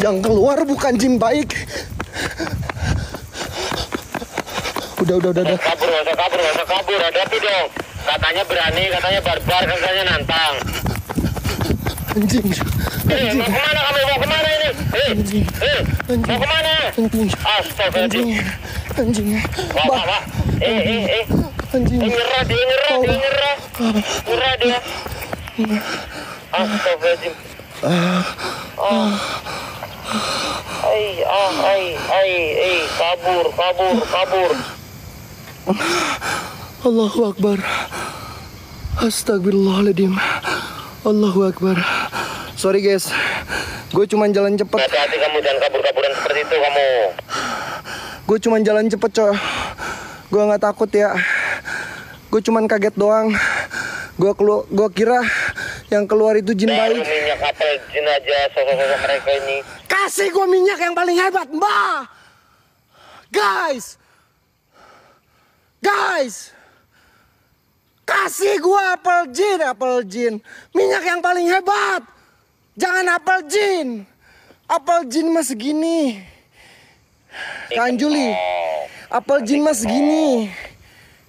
Yang keluar bukan jin baik. Udah. Kabur, hadapi dong. Katanya berani, katanya barbar, katanya nantang. Anjing. Mau kemana kamu? Mau kemana ini? Mau kemana? Astagfirullahaladzim. Anjingnya. Wah. Nyerah dia, nyerah. Nyerah dia. Astagfirullahaladzim. Kabur. Allahu Akbar. Astagfirullahaladzim. Allahu Akbar. Sorry guys, gue cuman jalan cepet. Hati-hati kamu, jangan kabur-kaburan seperti itu kamu. Gue cuman jalan cepet, coy. Gue nggak takut ya. Gue cuman kaget doang. Gue kira yang keluar itu jin baik. Minyak apel jin aja, sosok-sosok mereka ini. Kasih gue minyak yang paling hebat, mbak. Guys. Kasih gua apel jin. Minyak yang paling hebat. Jangan apel jin. Apel jin mas segini. Kanjuli. Apel jin mas segini.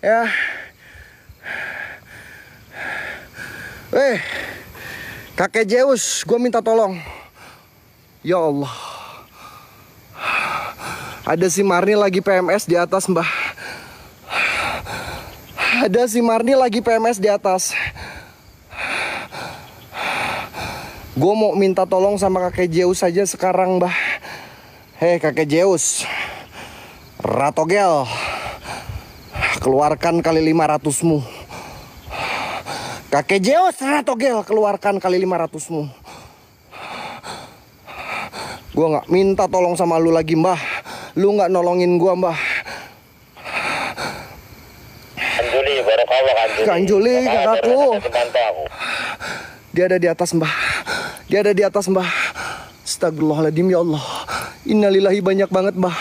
Ya. Weh. Kakek Zeus, gua minta tolong. Ya Allah. Ada si Marni lagi PMS di atas, mbah. Gue mau minta tolong sama kakek Zeus aja sekarang, mbah. Hei kakek Zeus, Ratogel, keluarkan kali 500-mu. Kakek Zeus, Ratogel, keluarkan kali 500-mu. Gue nggak minta tolong sama lu lagi, mbah. Lu nggak nolongin gue, mbah. Kanjuli, kakakku. Dia ada di atas, mbah. Astagfirullahaladzim, ya Allah. Innalillahi, banyak banget, mbah.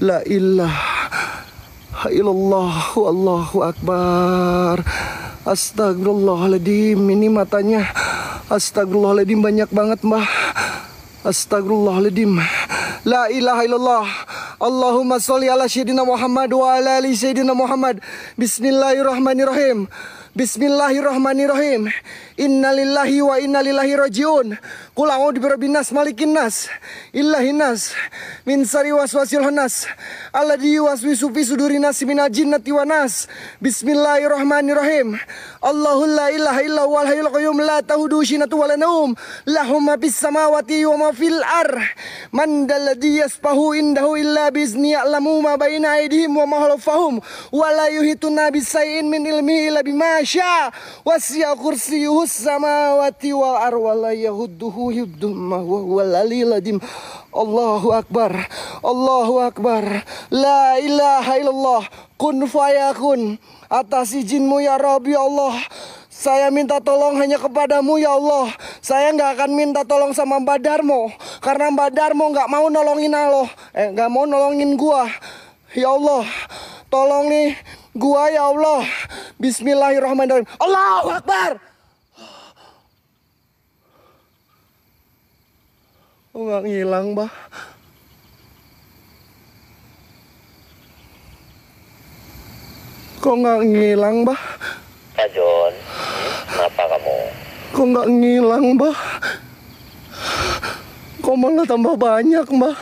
La ilaha illallah, Allahu akbar. Astagfirullahaladzim, ini matanya. Astagfirullahaladzim, banyak banget, mbah. Astagfirullahaladzim. La ilaha illallah. Allahumma sholli ala sayyidina Muhammad wa ala ali sayyidina Muhammad. Bismillahirrahmanirrahim. Innalillahi wa innalillahi rajiun. Qul a'udzu birabbin nas, malikin nas, ilahin nas, min syarri waswasil khannas, alladzi yuwaswisu fi sudurin nas minal jinnati wan nas. Bismillahirrahmanirrahim. Allahu la ilaha illa huwal hayyul qayyum la ta'khudhuhu sinatun wa la nawm, lahu ma fis samawati wa ma fil ardh. Man dalladzi yasfahu indahu illa bi'izni, ya'lamu ma baina aydihim wa ma khalfahum, wa la yuhituna bisyai'in min ilmihi illa bima syaa, wasi'a kursiyyuhu as-samawati wal ardh wa la yahudduhu hibduhuma wa huwal aliyyul adzim. Allahu akbar. La ilaha illallah. Kun fayakun. Atas izinmu ya Rabbi Allah. Saya minta tolong hanya kepadamu ya Allah. Saya nggak akan minta tolong sama Pak Darmo, karena Pak Darmo nggak mau nolongin Allah. Nggak mau nolongin gua. Ya Allah, tolong nih gua ya Allah. Bismillahirrahmanirrahim. Allahu akbar. Nggak ngilang, bah. Kok nggak ngilang, bah? Pak Jon, kenapa kamu? Kok nggak ngilang, bah? Kok malah tambah banyak, bah?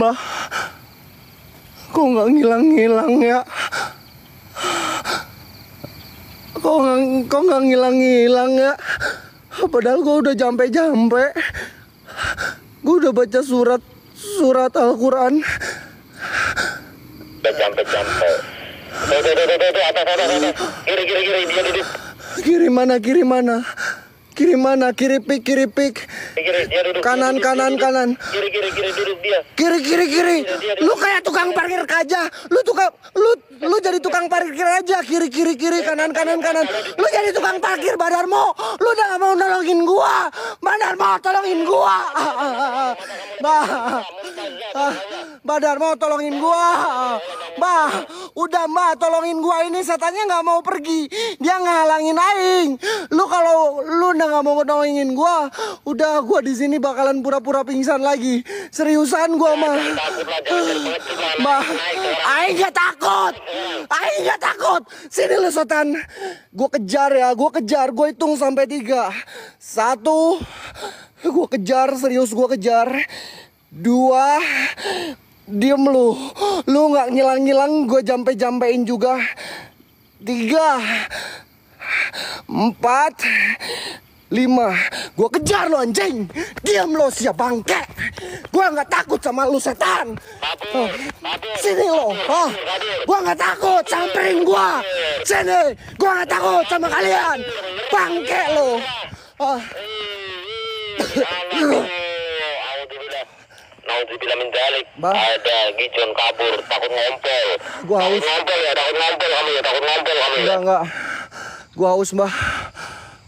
Bah, kok nggak ngilang-ngilang ya? Kok nggak ngilang-ngilang ya? Padahal gue udah jampe-jampe. Gue udah baca surat Al-Quran. Udah jampe-jampe. Kiri, dia duduk. Kiri, pik. Kanan. Kiri, duduk dia. Kiri. Lu kayak tukang parkir aja. Lu jadi tukang parkir aja. Kiri, kanan. Lu jadi tukang parkir, Badarmo. Lu udah gak mau nolongin gua. Badarmo, tolongin gua. Badarmo tolongin gua. Mbak, udah mbak tolongin gua, ini setannya nggak mau pergi. Dia ngehalangin aing. Lu kalau lu udah nggak mau nolongin gua, udah gua di sini bakalan pura-pura pingsan lagi. Seriusan gua mah. Mbak, aing nggak takut. Aing nggak takut. Sini lu setan. Gua kejar ya, gua kejar. Gua hitung sampai 3. 1. Gua kejar, serius gua kejar. 2. Diem lu, lu gak ngilang-ngilang, gue jampe-jampein juga. 3, 4, 5, gue kejar lu anjing. Diam lu siap bangke. Gue gak takut sama lu setan. Sini lu, gue gak takut, samperin gue. Sini, gue gak takut sama kalian. Bangke lu. Dibilang menjalik, ada Gijon kabur, takut ngompol. Gua haus. Takut ngompol kamu. Enggak. Gua haus, Mbak.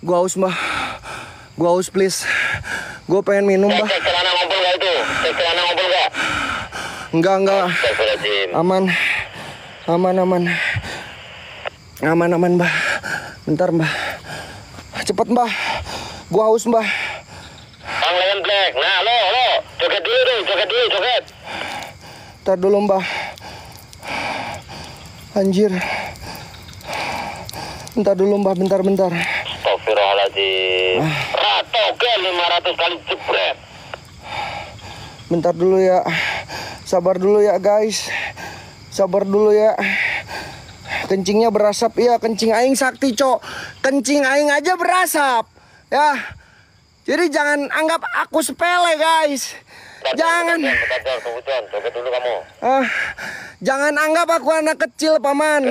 Gua haus, please. Gua pengen minum, Mbak. Cek celana ngompol enggak itu? Enggak. Aman, Mbak. Bentar, Mbak. Cepet, Mbak. Gua haus, Mbak. Bang Lion Black. Nah, lo. Joget dulu. Ntar dulu, Mbak. Anjir. Ntar dulu, Mbak. Bentar. Astagfirullahaladzim. Ratogel 500 kali jebret. Bentar dulu ya. Sabar dulu ya, guys. Kencingnya berasap. Iya, kencing aing sakti, Cok. Kencing aing aja berasap. Ya. Jadi jangan anggap aku sepele, guys. Jangan. Jangan anggap aku anak kecil, Paman.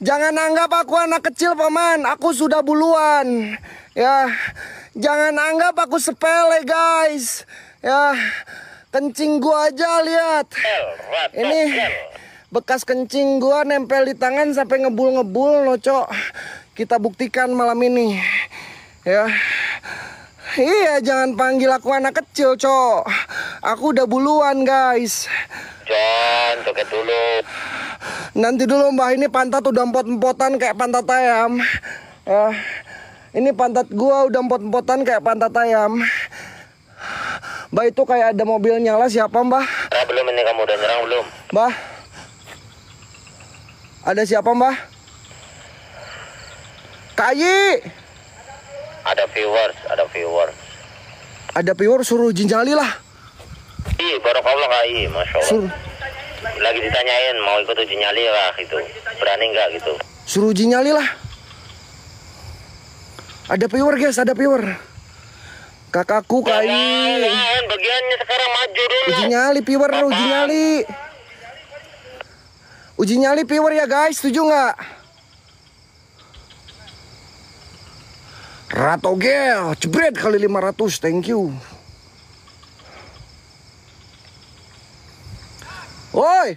Jangan anggap aku anak kecil, Paman. Aku sudah buluan. Ya. Jangan anggap aku sepele, guys. Ya. Kencing gua aja lihat. Ini bekas kencing gua nempel di tangan sampai ngebul-ngebul, loh, Cok. Kita buktikan malam ini. Ya, iya, jangan panggil aku anak kecil, Cok. Aku udah buluan, guys. Jon, joget dulu. Nanti dulu, Mbak. Ini pantat udah empot-empotan kayak pantat ayam. Ya, ini pantat gua udah empot-empotan kayak pantat ayam. Mbak, itu kayak ada mobil nyala, siapa, Mbak? Belum, ini kamu udah nyerang belum? Mbak, ada siapa, Mbak? Kayi. Ada viewers. Ada viewers suruh jinjali lah. Iya, barokallah Kai, Masya Allah. Lagi ditanyain mau ikut jinjali lah gitu. Berani nggak gitu? Suruh jinjali lah. Ada viewer, guys, ada viewer. Kakakku Kai. Bagiannya sekarang maju dulu. Uji nyali viewer ya, guys, setuju nggak? Ratogel, jebret kali 500, thank you. Woi.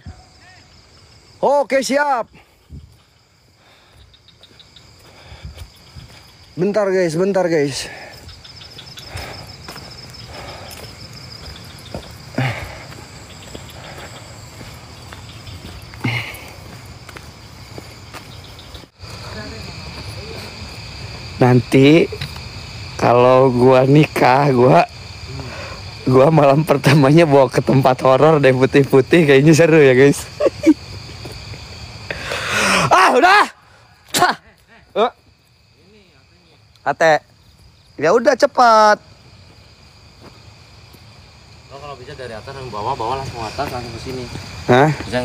Oke, siap. Bentar guys. Nanti kalau gua nikah, gua malam pertamanya bawa ke tempat horor deh, putih-putih kayaknya seru ya, guys. Udah. Ate. Ya udah cepat. Lo kalau bisa dari atas yang bawah, bawa langsung atas langsung ke sini.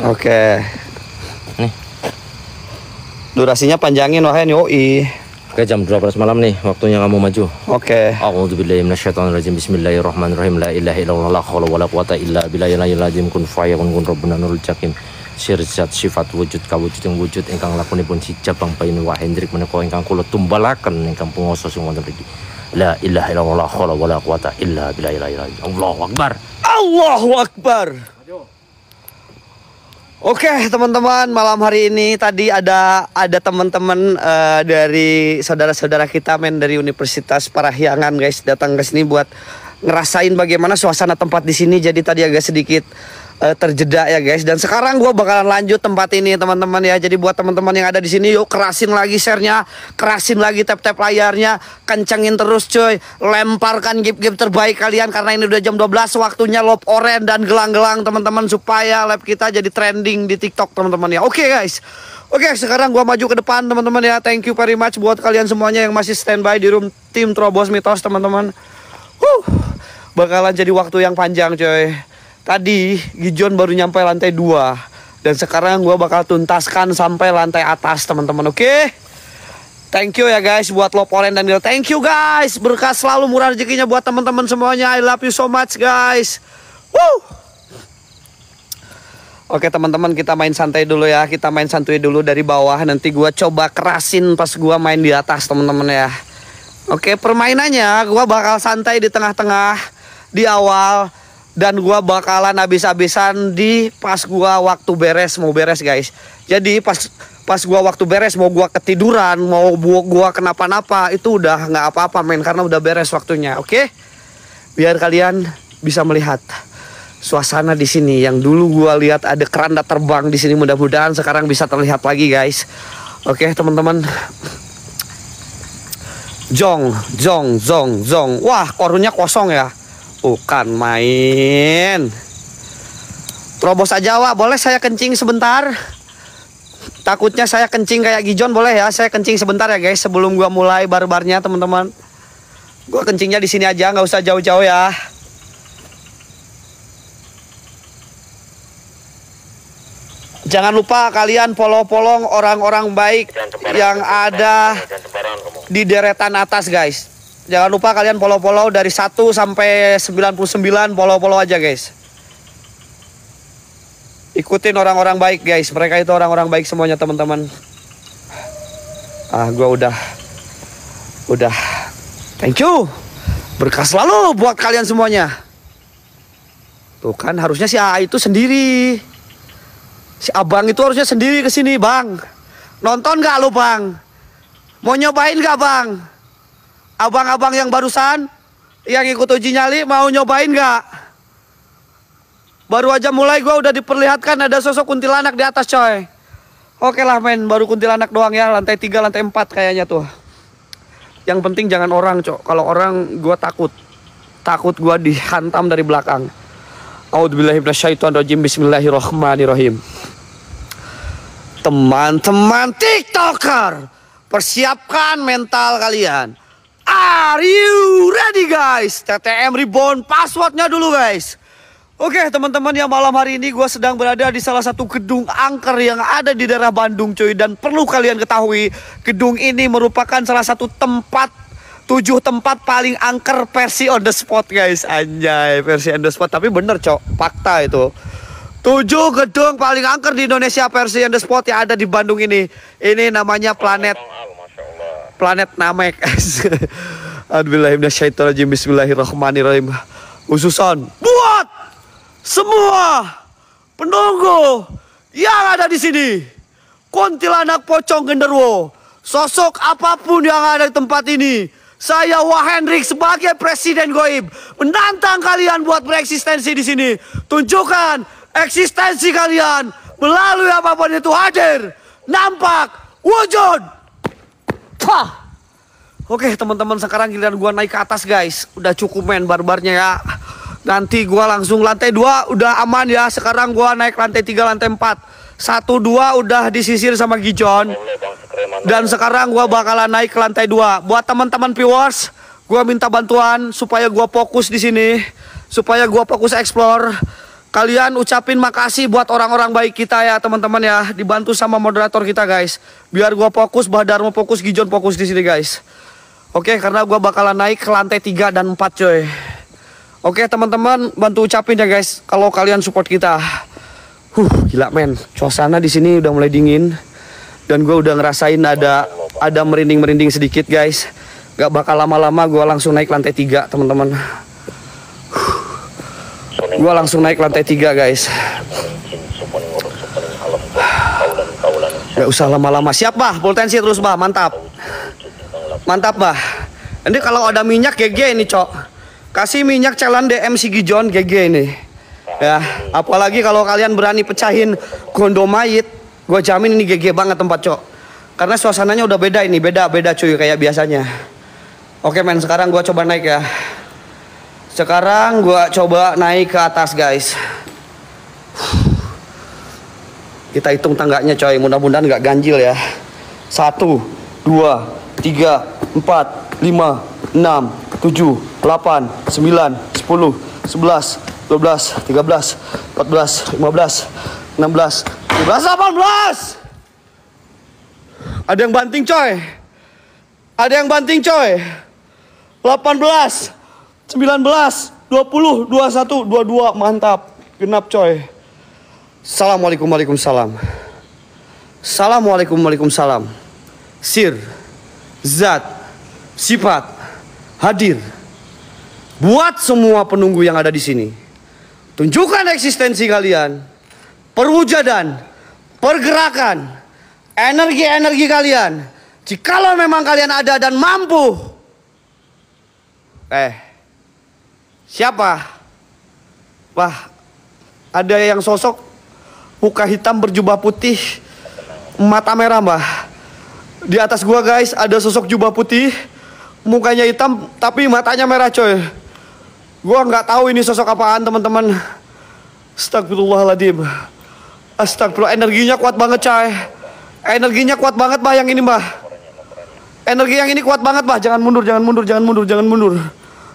Oke. Nih. Durasinya panjangin wahai yoi. Oke, jam 12 malam nih, waktunya kamu maju. Oke. A'udzubillahi minasyaitonirrajim. Bismillahirrahmanirrahim. La ilaha illallah la haula wala quwata illa billahi aliyil azim. Kun fayakun kun rabbuna nurul jakim. Sirzat sifat wujud kawujud yang wujud ingkang lakunipun sijab bang paine Wak Hendrik menika ingkang kula tumbalaken ingkang pungoso sing wonten mriki. La ilaha illallah la haula wala quwata illa billahi aliyil azim. Allahu akbar. Oke, teman-teman, malam hari ini tadi ada teman-teman dari saudara-saudara kita dari Universitas Parahyangan, guys, datang ke sini buat ngerasain bagaimana suasana tempat di sini. Jadi tadi agak sedikit terjeda ya guys. Dan sekarang gue bakalan lanjut tempat ini teman-teman ya. Jadi buat teman-teman yang ada di sini, yuk kerasin lagi sharenya, kerasin lagi tap-tap layarnya, kencengin terus cuy, lemparkan gif-gif terbaik kalian karena ini udah jam 12 waktunya lop oren dan gelang-gelang teman-teman, supaya lab kita jadi trending di TikTok teman-teman ya. Oke guys. Oke, sekarang gua maju ke depan teman-teman ya. Thank you very much buat kalian semuanya yang masih standby di room tim Terobos Mitos teman-teman. Bakalan jadi waktu yang panjang coy. Tadi Gijon baru nyampe lantai 2 dan sekarang gua bakal tuntaskan sampai lantai atas teman-teman. Oke. Thank you ya guys buat Loporen dan Dil. Thank you guys. Berkah selalu, murah rezekinya buat teman-teman semuanya. I love you so much guys. Oke teman-teman, kita main santai dulu ya. Kita main santuy dulu dari bawah. Nanti gua coba kerasin pas gua main di atas teman-teman ya. Oke, permainannya gua bakal santai di tengah-tengah, di awal, dan gua bakalan habis-habisan di pas gua waktu beres mau beres guys. Jadi pas gua waktu beres mau gua ketiduran, mau gua kenapa-napa, itu udah nggak apa-apa men, karena udah beres waktunya. Oke? Biar kalian bisa melihat suasana di sini yang dulu gua lihat ada keranda terbang di sini, mudah-mudahan sekarang bisa terlihat lagi guys. Oke teman-teman. Jong. Wah, korunnya kosong ya. Bukan main. Terobos aja Wak, boleh saya kencing sebentar? Takutnya saya kencing kayak Gijon, boleh ya? Saya kencing sebentar ya guys sebelum gua mulai bar-barnya teman-teman. Gua kencingnya di sini aja, nggak usah jauh-jauh ya. Jangan lupa kalian follow orang-orang baik yang ada di deretan atas guys. Jangan lupa kalian follow dari 1 sampai 99, follow aja guys. Ikutin orang-orang baik guys, mereka itu orang-orang baik semuanya teman-teman. Ah, gua udah. Thank you. Berkah selalu buat kalian semuanya. Tuh kan, harusnya si A itu sendiri. Si abang itu harusnya sendiri kesini. Bang, nonton gak lu bang? Mau nyobain gak bang? Abang-abang yang barusan, yang ikut uji nyali, mau nyobain gak? Baru aja mulai gua udah diperlihatkan ada sosok kuntilanak di atas coy. Oke lah men, baru kuntilanak doang ya. Lantai 3, lantai 4 kayaknya tuh. Yang penting jangan orang coy. Kalau orang gua takut. Takut gua dihantam dari belakang. A'udzubillahiminasyaitonirrojim. Bismillahirrohmanirrohim. Teman-teman TikToker, persiapkan mental kalian. Are you ready guys? TTM Reborn, passwordnya dulu guys. Oke teman-teman ya, malam hari ini gue sedang berada di salah satu gedung angker yang ada di daerah Bandung cuy. Dan perlu kalian ketahui, gedung ini merupakan salah satu tempat 7 tempat paling angker versi on the spot guys. Anjay, versi on the spot, tapi bener cok, fakta itu. 7 gedung paling angker di Indonesia versi on the spot yang ada di Bandung ini. Ini namanya planet Namek. Bismillahirrahmanirrahim. Bismillahirrahmanirrahim. Ususon buat semua penunggu yang ada di sini. Kuntilanak, pocong, genderuwo, sosok apapun yang ada di tempat ini, saya Wak Hendrik sebagai presiden goib menantang kalian buat bereksistensi di sini. Tunjukkan eksistensi kalian melalui apapun itu hadir, nampak, wujud. Oke teman-teman, sekarang giliran gua naik ke atas guys. Udah cukup men barbarnya ya. Nanti gua langsung lantai 2 udah aman ya. Sekarang gua naik lantai 3, lantai 4. 1, 2 udah disisir sama Gijon. Dan sekarang gua bakalan naik ke lantai 2. Buat teman-teman viewers, gua minta bantuan supaya gua fokus di sini, supaya gua fokus explore. Kalian ucapin makasih buat orang-orang baik kita ya, teman-teman ya. Dibantu sama moderator kita guys. Biar gua fokus, Badarmo fokus, Gijon fokus di sini guys. Oke, karena gua bakalan naik ke lantai 3 dan 4 coy. Oke, teman-teman bantu ucapin ya guys kalau kalian support kita. Gila men, suasana di sini udah mulai dingin dan gue udah ngerasain ada merinding-merinding sedikit guys. Gak bakal lama-lama, gue langsung naik lantai 3 teman-teman. Gue langsung naik lantai 3 guys. Gak usah lama-lama. Siap bah, potensi terus bah, mantap. Mantap bah. Nanti kalau ada minyak GG ini cok. Kasih minyak challenge DM si Gijon GG ini. Ya, apalagi kalau kalian berani pecahin gondomayit, gue jamin ini GG banget tempat, Cok. Karena suasananya udah beda ini, beda cuy kayak biasanya. Oke men, sekarang gue coba naik ya. Sekarang gue coba naik ke atas guys. Kita hitung tangganya coy, mudah-mudahan nggak ganjil ya. 1, 2, 3, 4, 5, 6, 7, 8, 9, 10, 11, 12, 13, 14, 15, 16, 17, 18. Ada yang banting coy. Ada yang banting coy. 18, 19, 20, 21, 22. Mantap, genap coy. Assalamualaikum, waalaikumsalam. Assalamualaikum, waalaikumsalam. Sir, zat, sifat, hadir. Buat semua penunggu yang ada di sini, tunjukkan eksistensi kalian, perwujudan, pergerakan, energi-energi kalian. Jikalau memang kalian ada dan mampu. Siapa? Wah, ada yang sosok muka hitam berjubah putih, mata merah mbah. Di atas gua guys ada sosok jubah putih, mukanya hitam tapi matanya merah coy. Gua nggak tahu ini sosok apaan teman-teman. Astagfirullahaladzim. Astagfirullah, energinya kuat banget coy. Energinya kuat banget mbah yang ini mbah. Energi yang ini kuat banget mbah. Jangan mundur, jangan mundur, jangan mundur, jangan mundur.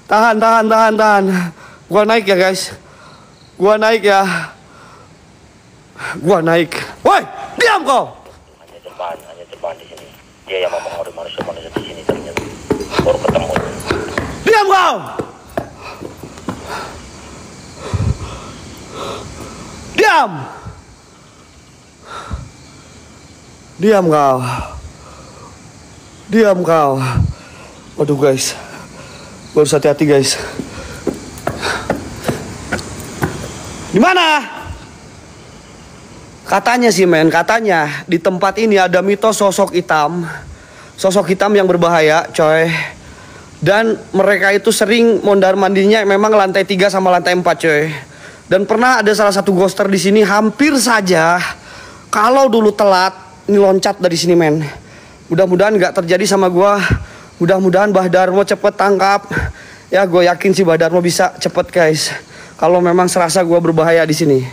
Tahan, tahan, tahan, tahan. Gua naik ya guys. Gua naik ya. Gua naik. Woi, diam kau. Hanya cobaan di sini. Dia yang mau mengorbankan manusia-manusia di sini ternyata. Baru ketemu. Diam kau. Diam. Diam kau. Diam kau. Waduh guys. Gue harus hati-hati guys. Dimana? Katanya sih men, katanya di tempat ini ada mitos sosok hitam. Sosok hitam yang berbahaya coy. Dan mereka itu sering mondar-mandirnya memang lantai 3 sama lantai 4 coy. Dan pernah ada salah satu ghoster di sini hampir saja kalau dulu telat ini loncat dari sini men. Mudah-mudahan gak terjadi sama gua. Mudah-mudahan Pak Darmo cepet tangkap. Ya gue yakin sih Pak Darmo bisa cepet guys. Kalau memang serasa gue berbahaya di sini.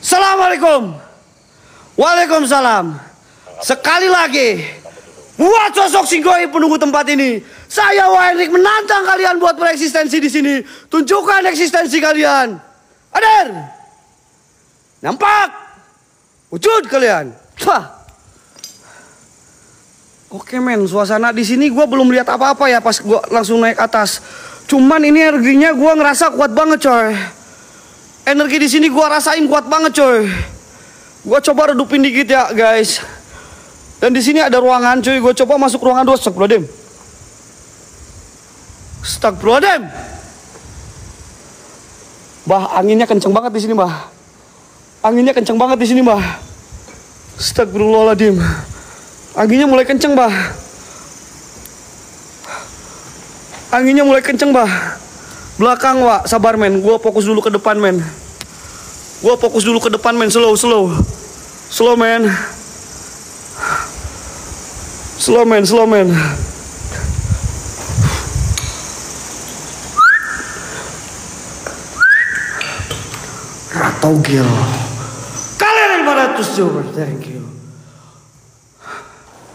Assalamualaikum. Waalaikumsalam. Sekali lagi. Buat sosok singgoi penunggu tempat ini. Saya Wak Hendrik menantang kalian buat bereksistensi di sini. Tunjukkan eksistensi kalian. Hadir. Nampak. Wujud kalian. Wah. Oke men, suasana di sini gue belum lihat apa-apa ya pas gue langsung naik atas. Cuman ini energinya gue ngerasa kuat banget coy. Energi di sini gue rasain kuat banget coy. Gue coba redupin dikit ya guys. Dan di sini ada ruangan coy. Gue coba masuk ruangan 2. Astagfirullahaladzim. Astagfirullahaladzim. Bah, anginnya kenceng banget di sini bah. Anginnya kenceng banget di sini bah. Astagfirullahaladzim. Anginnya mulai kenceng, bah. Anginnya mulai kenceng, bah. Belakang, Wak. Sabar, men. Gua fokus dulu ke depan, men. Gua fokus dulu ke depan, men. Slow, slow. Slow, men. Slow, men. Slow, men. Ratogel. Kalian 500 Joker. Thank you.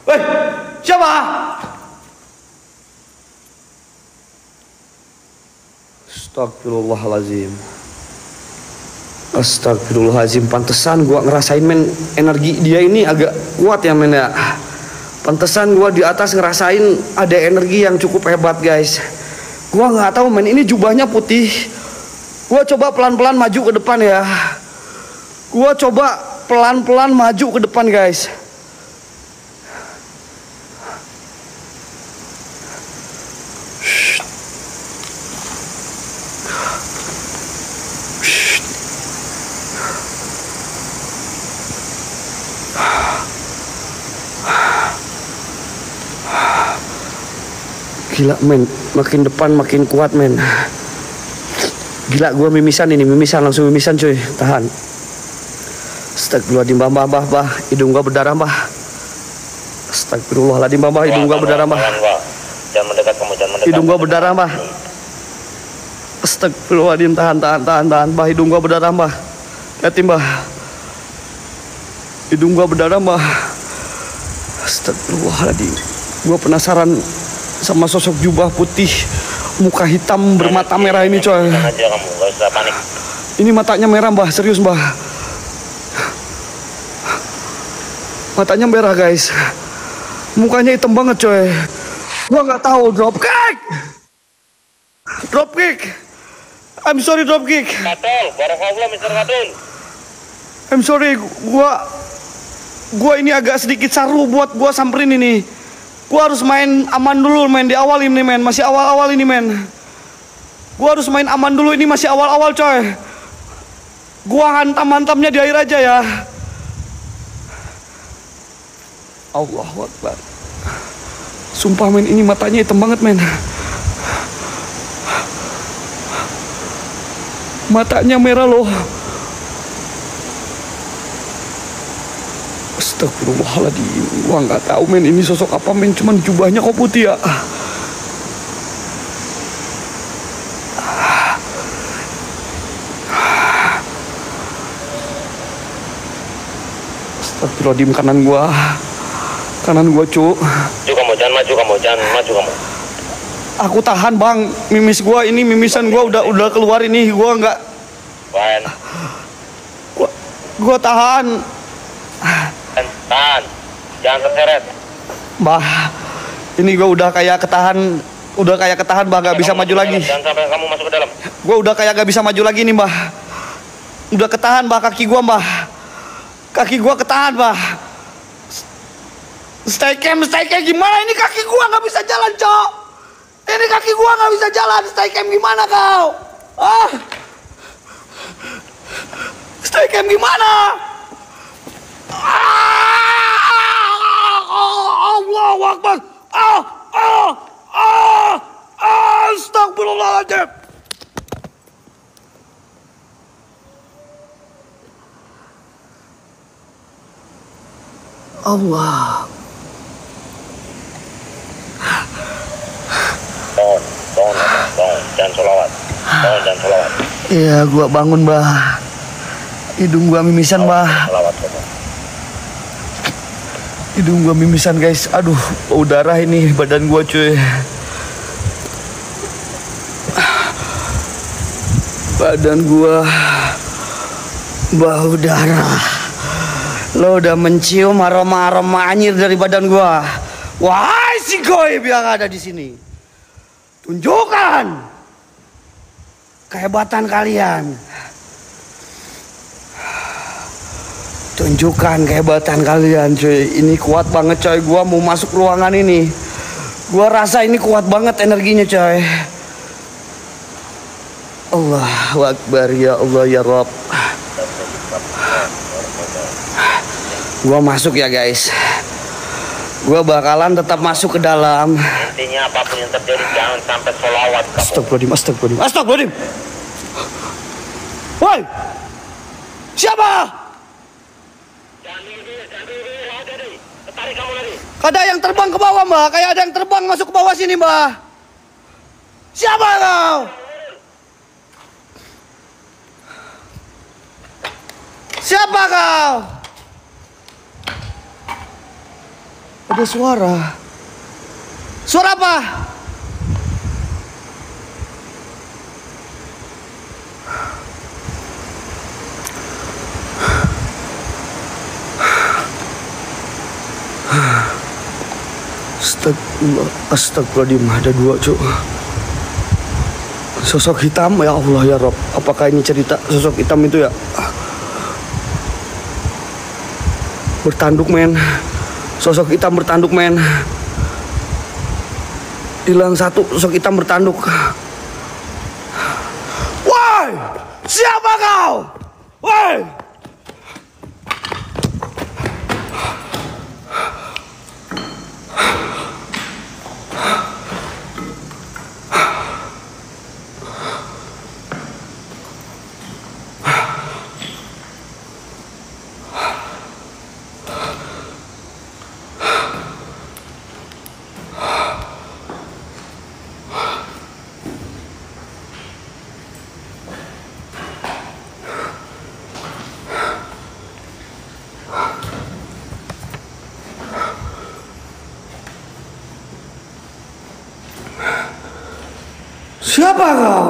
Woi, siapa? Astagfirullahaladzim. Astagfirullahaladzim. Pantesan gua ngerasain men, energi dia ini agak kuat ya men ya. Pantesan gua di atas ngerasain ada energi yang cukup hebat guys. Gua nggak tahu men, ini jubahnya putih. Gua coba pelan-pelan maju ke depan ya. Gua coba pelan-pelan maju ke depan guys. Gila men, makin depan makin kuat men. Gila, gue mimisan ini, langsung mimisan cuy, tahan. Astagfirullahaladzim, mbah, hidung gue berdarah mbah. Astagfirullahaladzim mbah, hidung gue berdarah mbah. Hidung gue berdarah mbah. Astagfirullahaladzim, tahan mbah, hidung gue berdarah mbah. Liatin mbah, hidung gue berdarah mbah. Astagfirullahaladzim, gue penasaran sama sosok jubah putih, muka hitam bermata merah ini coy. Ini matanya merah mbah, serius mbah. Matanya merah guys. Mukanya hitam banget coy. Gua nggak tahu. Dropkick. I'm sorry dropkick. I'm sorry, gua ini agak sedikit saru buat gua samperin ini. Gua harus main aman dulu, main di awal ini men, masih awal-awal ini men. Gua harus main aman dulu, ini masih awal-awal coy. Gua hantam-hantamnya di air aja ya. Allahu Akbar. Sumpah men, ini matanya hitam banget men. Matanya merah loh. Astagfirullahaladzim, gua nggak tahu men ini sosok apa men, cuman jubahnya kok putih ya. Astagfirullahaladzim, kanan gua cuk. Maju kamu, jangan maju. Aku tahan bang, mimis gua ini, mimisan gua udah keluar ini, gua nggak. Gua tahan. Tahan, jangan terseret. Bah, ini gue udah kayak ketahan bah, gak bisa maju lagi. Jangan sampai kamu masuk ke dalam. Gue udah kayak gak bisa maju lagi nih bah. Udah ketahan bah, kaki gue ketahan bah. Stay cam gimana ini kaki gue gak bisa jalan cok. Ini kaki gue gak bisa jalan, stay cam gimana kau? Ah, stay cam gimana? Allahu Akbar. Astagfirullahaladzim. Allah. Bangun, jangan solawat. Iya, gua bangun, bah. Hidung gua mimisan, bah. Hidung gua mimisan guys, aduh bau darah ini badan gua cuy. Badan gua bau darah. Lo udah mencium aroma-aroma anjir dari badan gua. Wahai si goib yang ada di sini, tunjukkan kehebatan kalian. Tunjukkan kehebatan kalian cuy. Ini kuat banget coy, gua mau masuk ruangan ini. Gua rasa ini kuat banget energinya coy. Allahu Akbar, ya Allah ya Rob. Gua masuk ya guys. Gua bakalan tetap masuk ke dalam. Intinya apapun yang terjadi jangan sampai sholawat. Astagfirullahaladzim. Woi, siapa? Ada yang terbang ke bawah mbak, kayak ada yang terbang masuk ke bawah sini mbak. Siapa kau? Siapa kau? Ada suara. Suara apa? Astagfirullahaladzim, ada dua cuk. Sosok hitam, ya Allah ya Rob. Apakah ini cerita sosok hitam itu ya? Bertanduk men. Sosok hitam bertanduk men. Hilang satu, sosok hitam bertanduk. Woi, siapa kau? Woi, Siapa kau?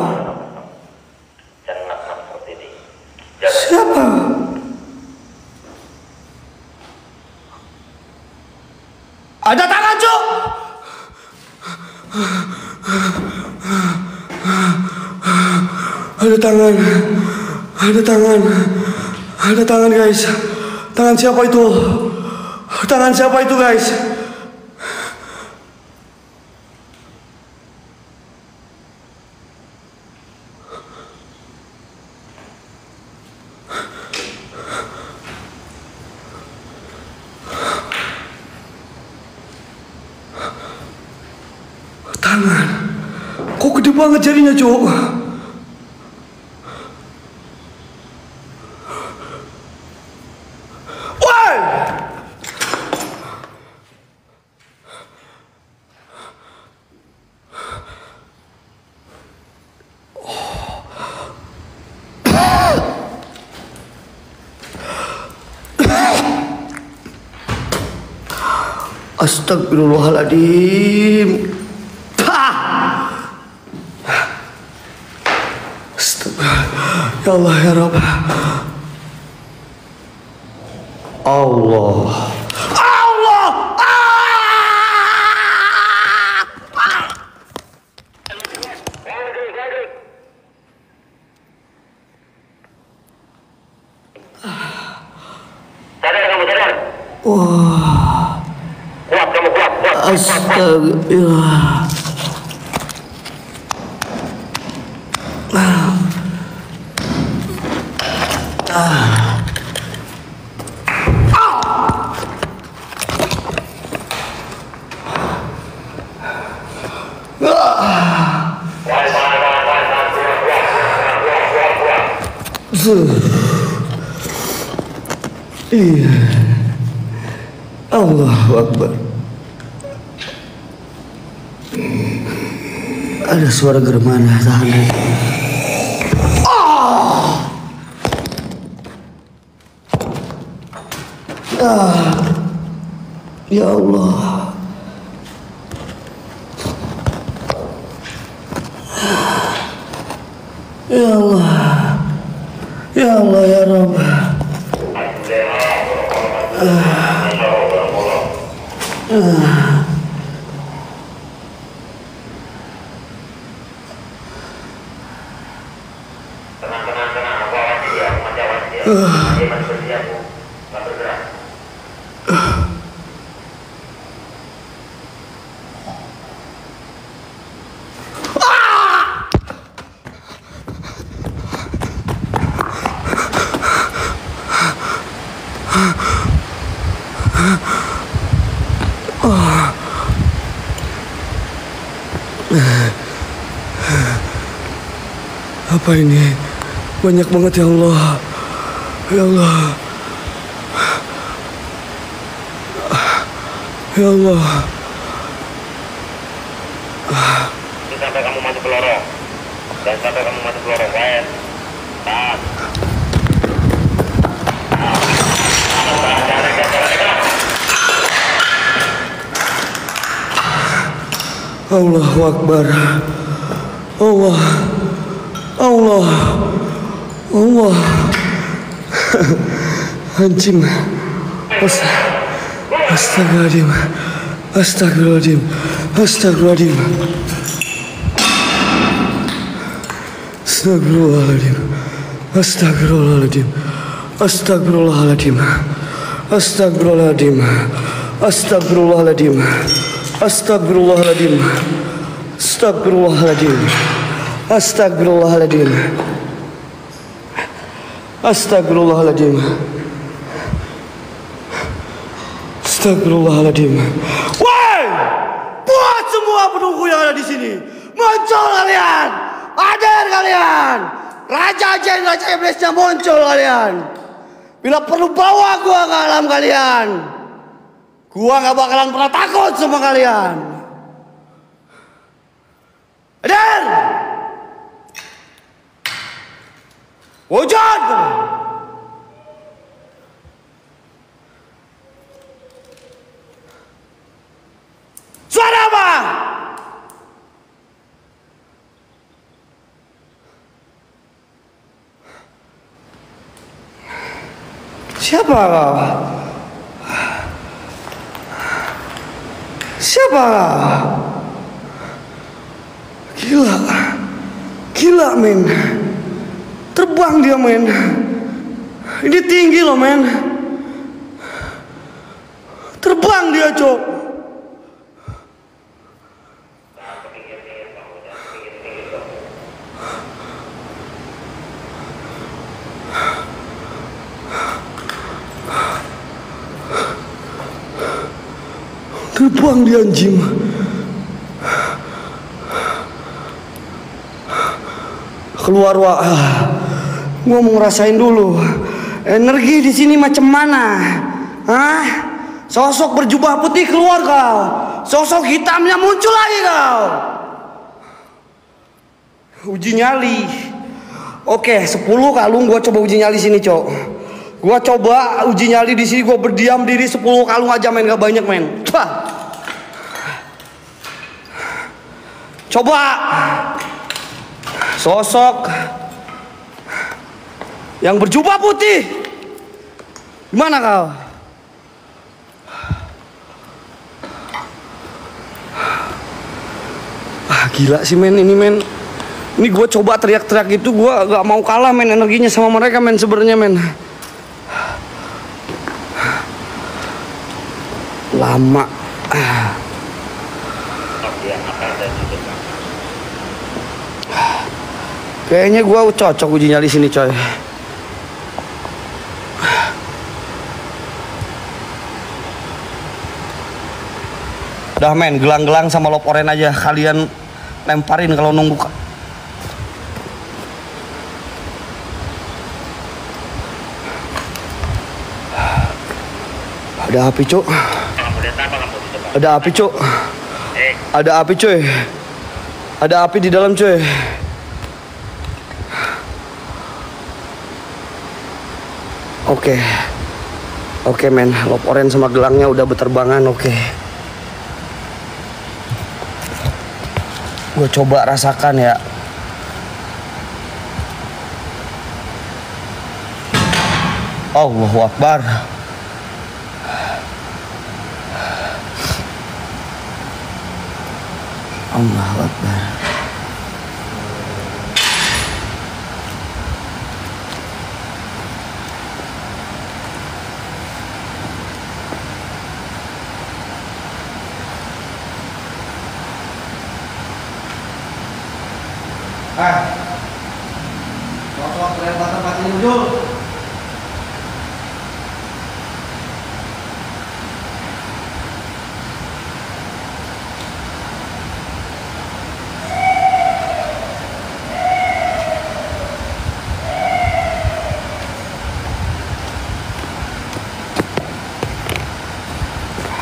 Siapa? Ada tangan, Cuk! Ada tangan. Ada tangan. Ada tangan, guys. Tangan siapa itu? Tangan siapa itu, guys? Tangan. Kok gede banget jarinya, Cuk? Astagfirullahaladzim. Astagfirullahaladzim. Ya Allah, ya Rabb. Allah. Allah. Astagfirullah. Allahu Akbar. Ada suara germana, tahan dulu. Ya Allah. Ya Allah. Ya Allah, ya Rabb. Apa ini? Banyak banget, ya Allah. Ya Allah. Ya Allah. Sampai kamu masuk ke lorong. Dan sampai kamu masuk ke lorong lain. Allahu Akbar. Allah. Allah. Allah. Anjing. Astagfirullahaladzim. Astagfirullahaladzim. Astagfirullahaladzim. Astagfirullahaladzim. Astagfirullahaladzim. Astagfirullahaladzim. Astagfirullahaladzim. Astagfirullahaladzim. Astagfirullahaladzim. Astagfirullahaladzim. Astagfirullahaladzim. Astagfirullahaladzim. Astagfirullahaladzim. Woi! Buat semua penunggu yang ada di sini, muncul kalian! Hadir kalian! Raja jin, raja iblisnya muncul kalian! Bila perlu bawa gua ke alam kalian! Gua gak bakalan pernah takut sama kalian! Hadir! Wujud! Suara apa? Siapa kau? Siapa kau? Gila. Gila, men. Terbang dia, men. Ini tinggi loh, men. Terbang dia, Cok. Terbang dia, anjing. Keluar, Wak. Gua mau ngerasain dulu energi di sini macam mana. Hah? Sosok berjubah putih keluar kau. Sosok hitamnya muncul lagi kau. Uji nyali. Oke, 10 kalung gua coba uji nyali sini, Cok. Gua coba uji nyali di sini, gua berdiam diri 10 kalung aja, main gak banyak, men. Coba. Sosok yang berjubah putih, gimana kau? Ah, gila sih, men. Ini, men. Ini gue coba teriak-teriak gitu, gue gak mau kalah, men, energinya sama mereka, men, sebenarnya, men. Lama. Kayaknya gue cocok uji nyali sini, coy. Udah, men, gelang-gelang sama loporen aja kalian lemparin kalau nunggu. Ada api, Cuk. Ada api, Cuk. Ada api, cuy. Ada api di dalam, cuy. Oke. Oke, men, loporen sama gelangnya udah berterbangan. Oke. Gue coba rasakan ya. Allahu Akbar. Allahu Akbar. Sosok lempar tempat ini dulu.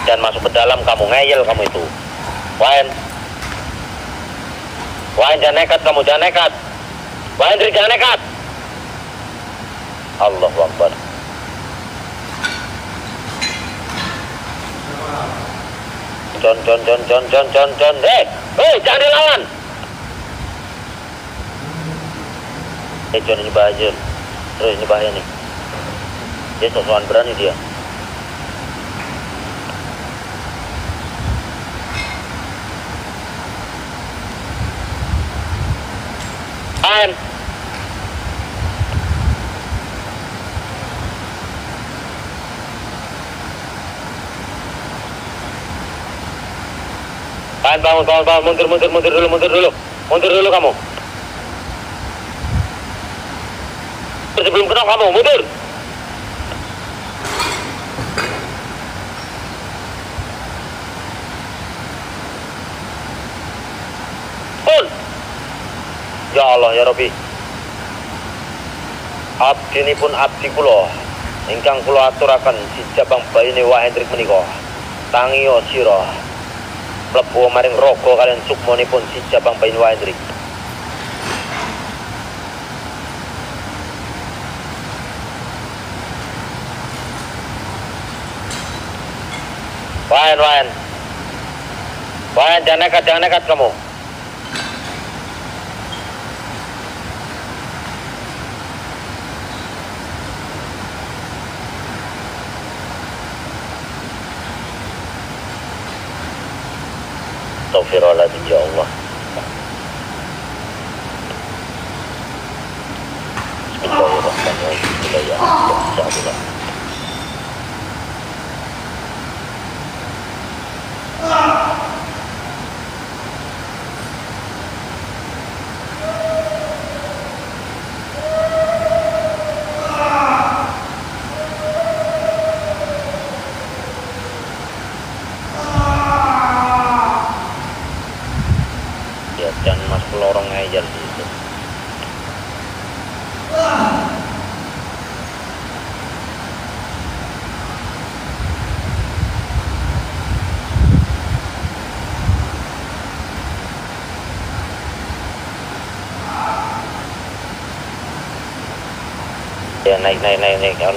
Dan masuk ke dalam, kamu ngeyel kamu itu. Wah, jangan nekat kamu, jangan nekat. Wak Hendrik, jangan nekat. Allahu Akbar. John. Hei, jangan dilawan. John nyebah aja. Terus nyebahnya nih. Dia sosokan berani dia. Bangun, mundur dulu kamu. Sebelum kena kamu, mundur. Ya Allah, ya Rabbi. Abdi ini pun abdi kula ingkang kula aturakan si jabang bayine Wak Hendrik menika. Tangi sira mlebu maring raga kalian sukmanipun si jabang bayine Wak Hendrik. Wayan, jangan nekat kamu. Astagfirullahaladzim, ya Allah. Bismillahirrahmanirrahim. Bismillahirrahmanirrahim.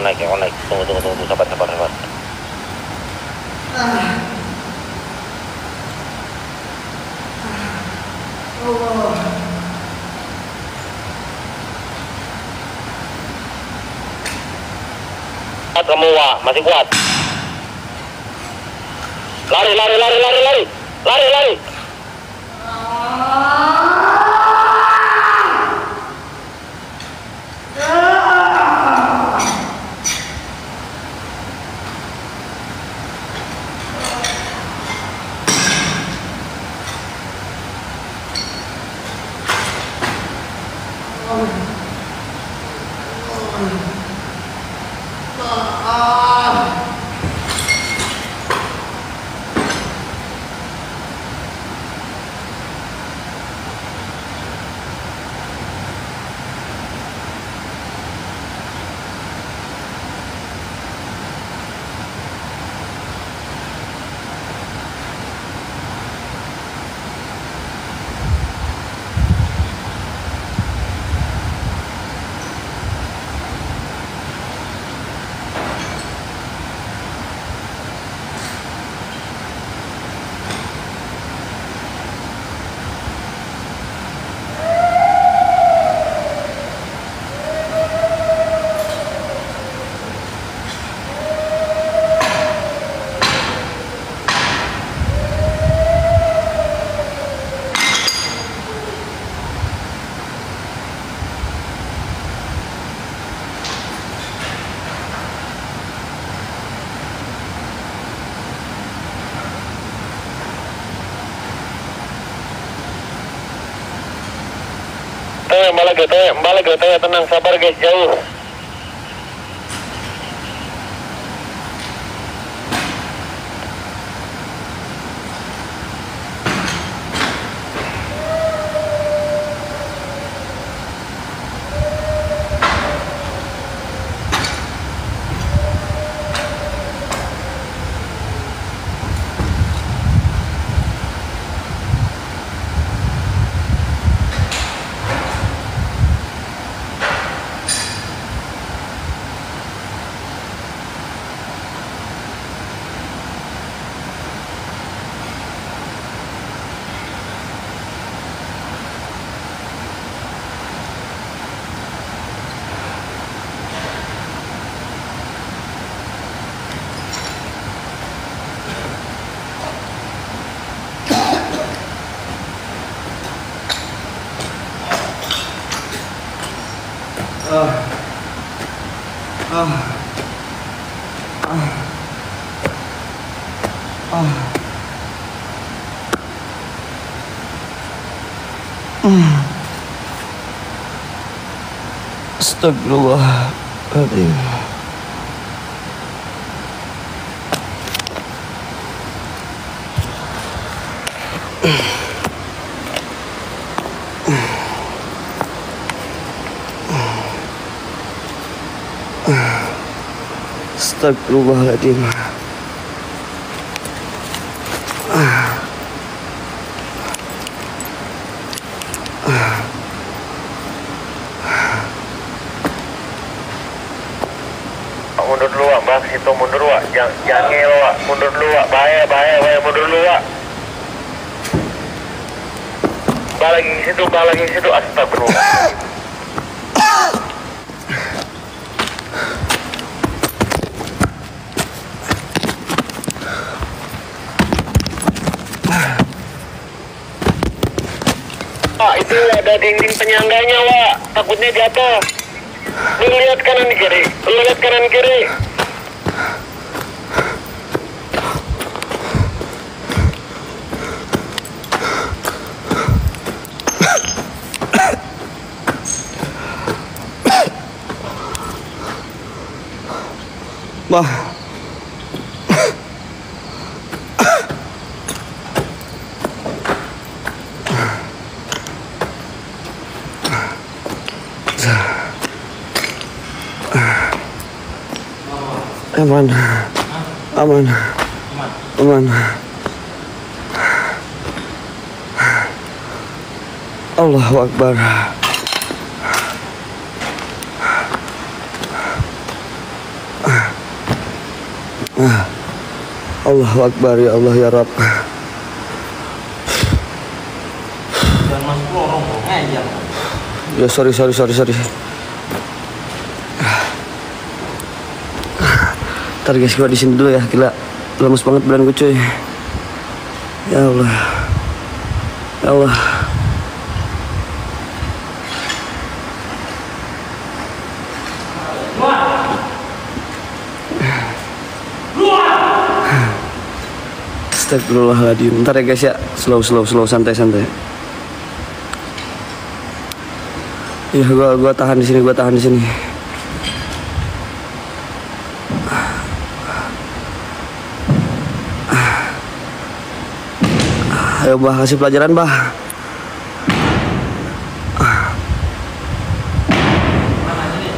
Naik, tunggu, sabar. Kuat kamu, Wak, masih kuat. Lari. Balik, tenang, sabar guys, jauh. Astagfirullahaladzim. Astagfirullahaladzim. Lagi situ, astagfirullah. itu ada dinding penyangganya, Wak. Takutnya jatuh. Lu lihat kanan kiri. Lu lihat kanan kiri. Wah. Aman. Aman. Aman. Allahu Akbar. Allahu Akbar, ya Allah, ya Rabb. Jangan masuk lorong, ya. Ya, sorry. Ntar guys, gua di sini dulu ya, gila. Lemes banget badan gue, cuy. Ya Allah. Ya Allah. Astagfirullahaladzim. Bentar ya guys ya, slow, santai. Ya gua tahan di sini, Ayo bah, kasih pelajaran bah.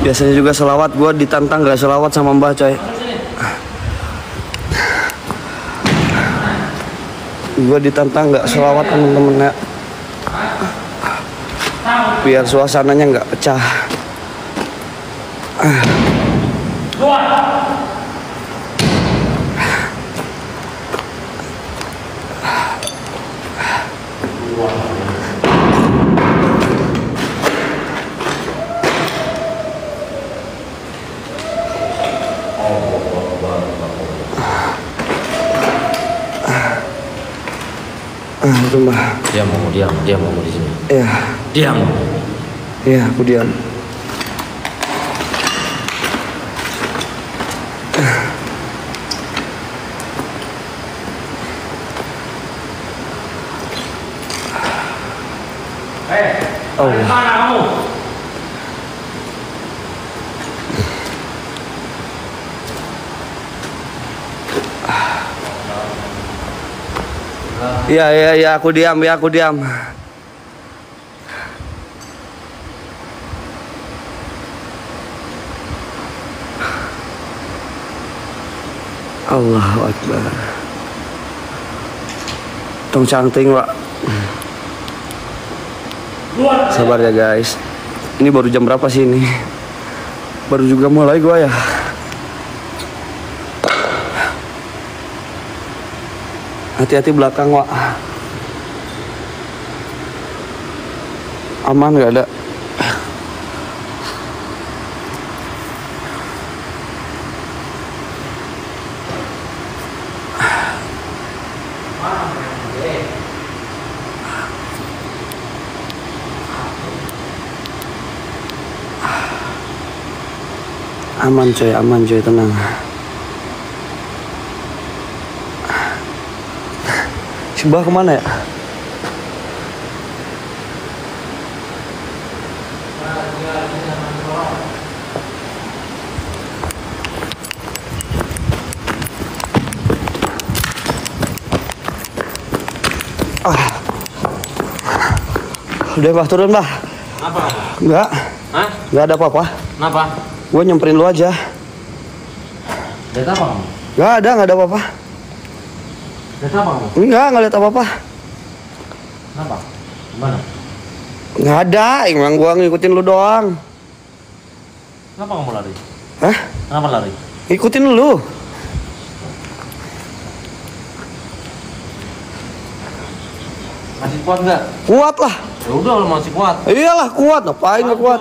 Biasanya juga selawat, gua ditantang gak selawat sama Mbah, coy. Gue ditantang nggak selawat temen-temen ya, biar suasananya nggak pecah. Diam, aku di sini. Iya. Diam. Iya, aku diam. Mana kamu? Ya, aku diam. Allahu Akbar. Tong canting, Wak. Sabar ya, guys. Ini baru jam berapa sih ini? Baru juga mulai gua ya. Hati-hati belakang, Wak. Aman gak ada? Aman coy, tenang. Bah kemana ya? Udah bah, turun bah. Apa? Enggak. Hah? Enggak ada apa-apa. Kenapa? Gue nyamperin lu aja. Lihat apa? Enggak ada apa-apa. Lihat apa? Enggak lihat apa-apa. Kenapa? Gimana? Enggak ada, emang gua ngikutin lu doang. Kenapa kamu lari? Hah? Kenapa lari? Ngikutin lu. Masih kuat nggak? Kuat lah. Ya udah, lu masih kuat. Iyalah kuat, ngapain nggak kuat?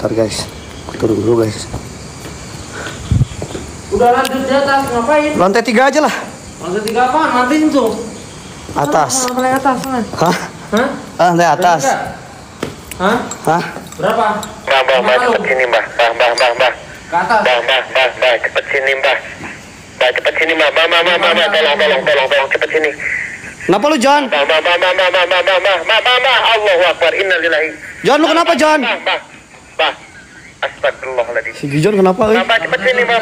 Ntar guys. Turun dulu guys. Udah lanjut di atas, ngapain? Lantai 3 aja lah. Lantai 3 apaan? Lantai itu? Atas. Lantai atas mana? Hah? Hah? Lantai atas. Hah? Hah? Berapa? Mbak, cepet sini mbak. Mbak. Ke atas. Mbak, cepet sini mbak. Mbak, cepet sini mbak. Mbak, tolong, cepet sini. Kenapa lu, John? Mbak, Allahu Akbar, innalillahi. John, lu kenapa, John? Mbak. Astagfirullahaladzim. Si Gijon kenapa? Mbak, cepet sini, mbak.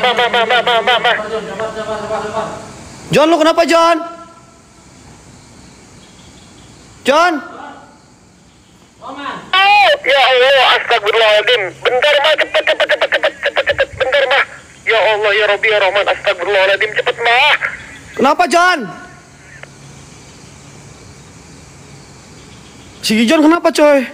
John, lu kenapa, John? John? Ya Allah, astagfirullahaladzim. Bentar, mbak, cepet. Bentar, mbak. Ya Allah, ya Rabbi, ya Rahman, astagfirullahaladzim. Cepet, mbak. Kenapa, John? Si Gijon kenapa, coy?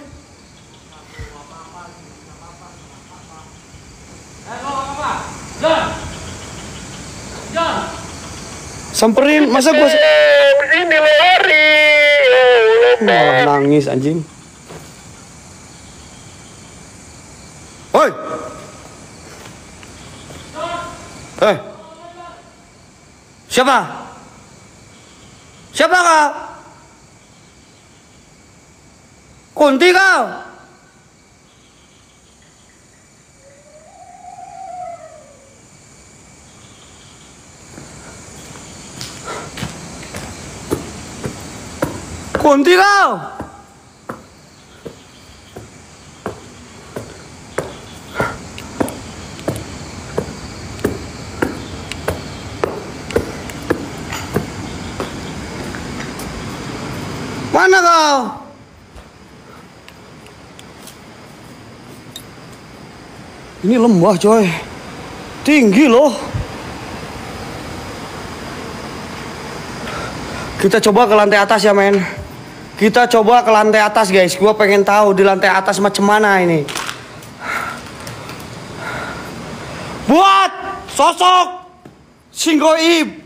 Samperin, masa gua sini lari. Malah nangis anjing. Oi. Eh. Siapa? Siapa kau? Kunti kau? Kunti kau? Mana kau? Ini lembah coy, tinggi loh. Kita coba ke lantai atas ya men. Kita coba ke lantai atas guys. Gua pengen tahu di lantai atas macam mana ini. Buat sosok singgoib.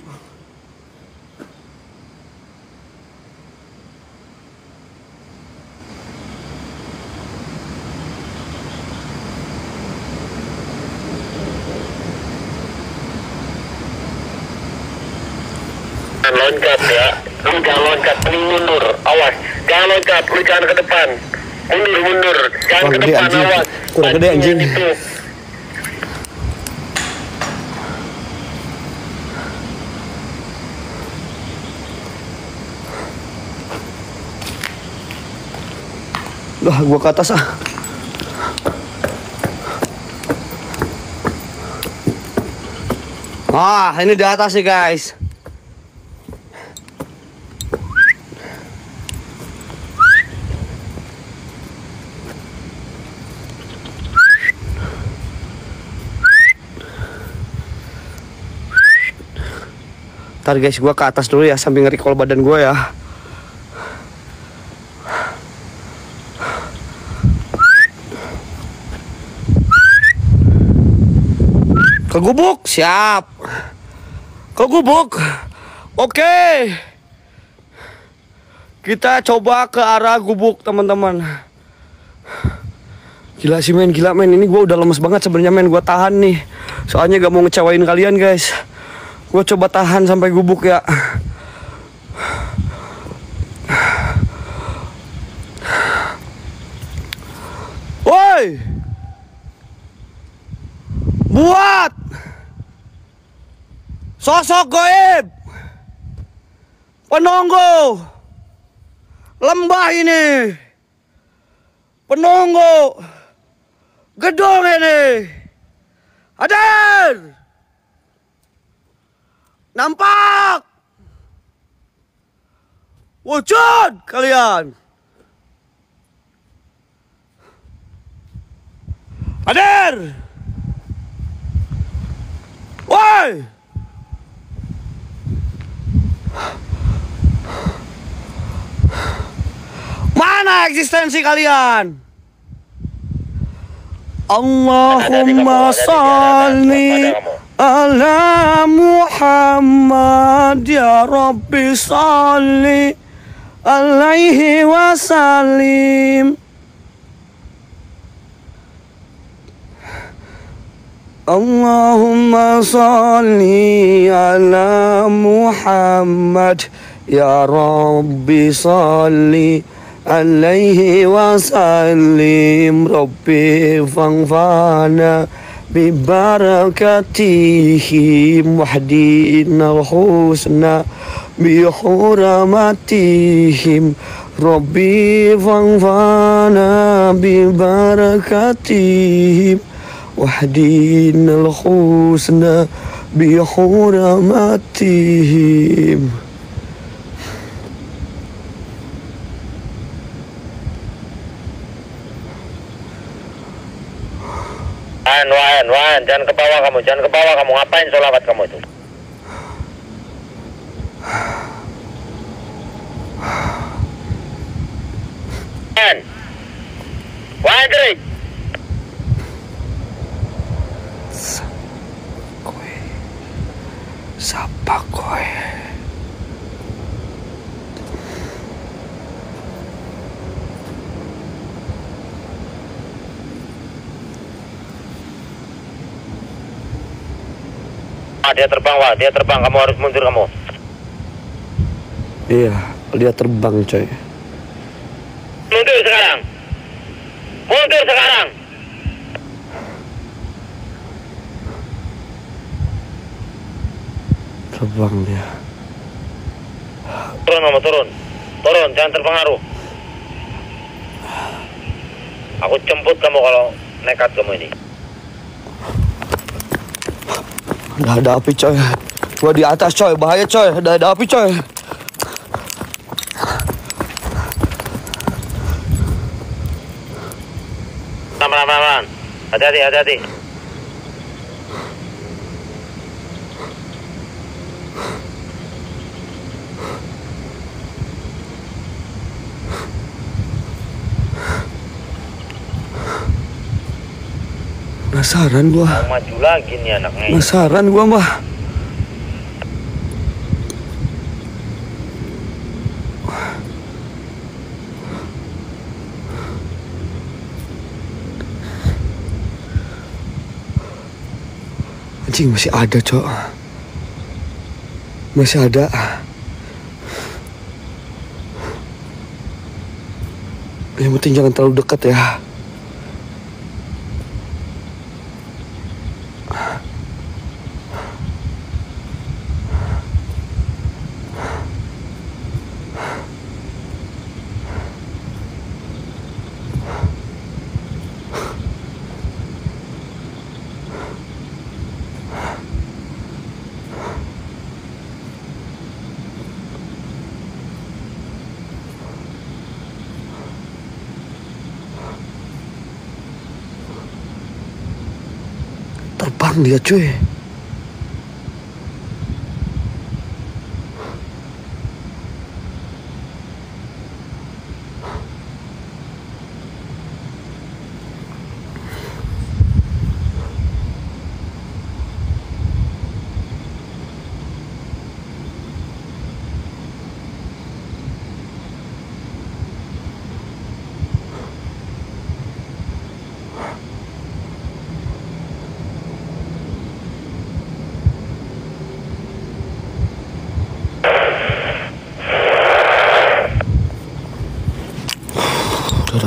Loncat ya, lu jangan loncat, lu mundur, awas, jangan loncat, lu jangan ke depan, mundur, jangan ke depan, awas, kurang gede anjing. Udah, gua ke atas ah. Ah, ini di atas sih guys. Ntar guys, gua ke atas dulu ya sambil nge-recall badan gua ya. Ke gubuk, siap. Ke gubuk. Oke. Kita coba ke arah gubuk, teman-teman. Gila sih men, gila men. Ini gua udah lemes banget sebenarnya men, gua tahan nih. Soalnya gak mau ngecewain kalian, guys. Gue coba tahan sampai gubuk ya. Woi, buat sosok gaib, penunggu lembah ini, penunggu gedung ini, hadir. Nampak wujud kalian. Hadir. Woi. Mana eksistensi kalian? Allahumma shalli ala Muhammad ya Rabbi salli alaihi wasallim. Allahumma sholli ala Muhammad, ya Rabbi sholli alaihi wasallim, Rabbi fangfana bibarakatihi wahdinal husna bihuramatihim, Rabbi fangfana bibarakatihim wahdinal husna bihuramatihim. Wan, jangan ke bawah kamu, jangan ke bawah kamu, ngapain sholawat kamu itu? Wan, Wak Hendrik. Siapa kowe? Dia terbang, Wak, dia terbang, kamu harus mundur kamu. Iya, dia terbang coy. Mundur sekarang. Mundur sekarang. Terbang dia. Turun kamu, turun. Turun, jangan terpengaruh. Aku jemput kamu kalau nekat kamu ini. Udah ada api coy, gua di atas coy, bahaya coy, udah ada api coy. Pelan-pelan, hati-hati, hati-hati. Penasaran gua. Maju lagi nih anaknya. Penasaran gua, Mbah. Anjing masih ada, Cok. Masih ada. Yang penting jangan terlalu dekat ya. Terbang dia cuy.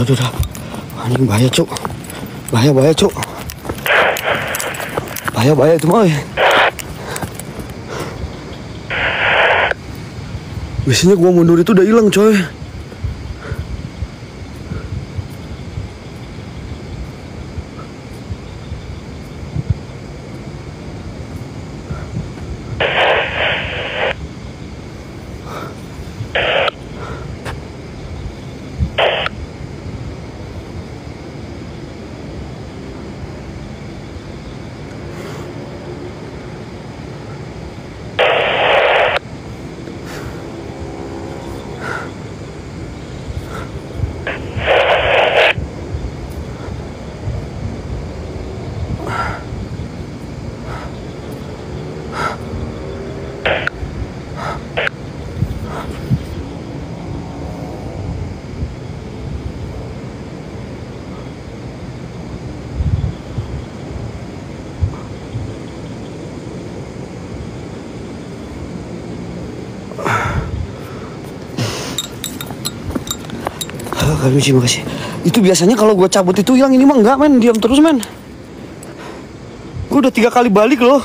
Udah, anjing bahaya cuk, bahaya cuk, bahaya itu moy. Biasanya gua mundur itu udah hilang coy. Terima kasih. Itu biasanya kalau gue cabut itu hilang, ini mah enggak, men. Diam terus, men. Gue udah 3 kali balik loh.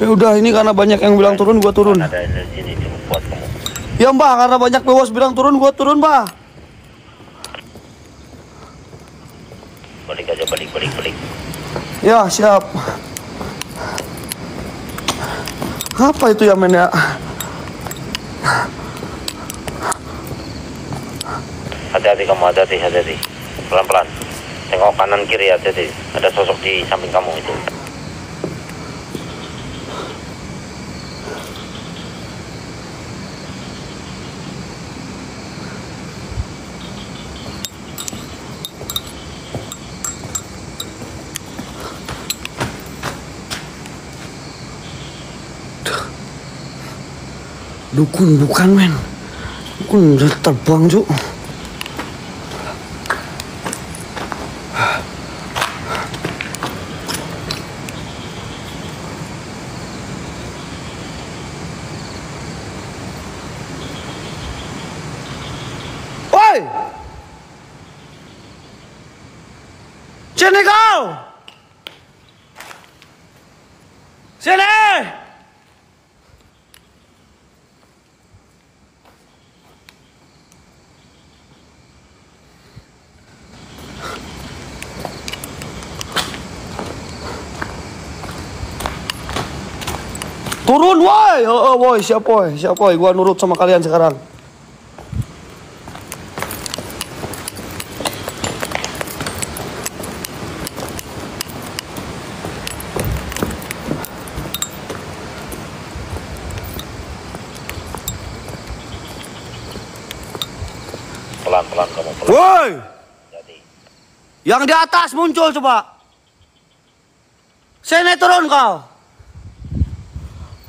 Ya udah, ini karena banyak yang bilang turun, gue turun. Ya mbak, karena banyak bos bilang turun, gue turun, mbak. Balik aja, balik. Ya, siap. Apa itu ya, men, ya? Hati-hati kamu, hati-hati. Pelan-pelan. Tengok kanan kiri, hati-hati. Ada sosok di samping kamu itu. Dukun bukan, men. Dukun udah terbang, Cuk. Oi! Sini kau! Sini! Turun, woi! Oh, woi, siap, woi. Siap, woi. Gua nurut sama kalian sekarang. Pelan-pelan kamu, pelan. Woi! Yang di atas muncul, coba. Sini turun kau.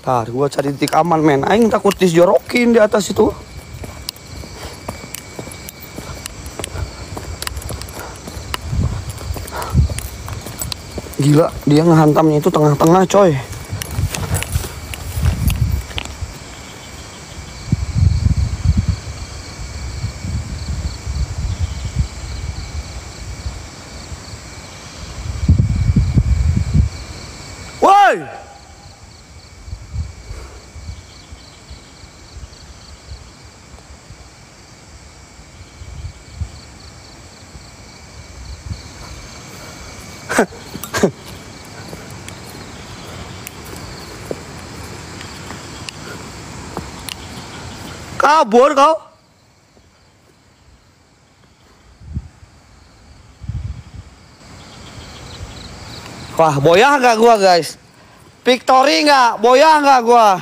Nah, gue cari titik aman, men. Aing takut disjorokin di atas itu. Gila, dia ngehantamnya itu tengah-tengah, coy. Kabur kau. Wah, boyah nggak gua, guys? Victory nggak? Boyah nggak gua?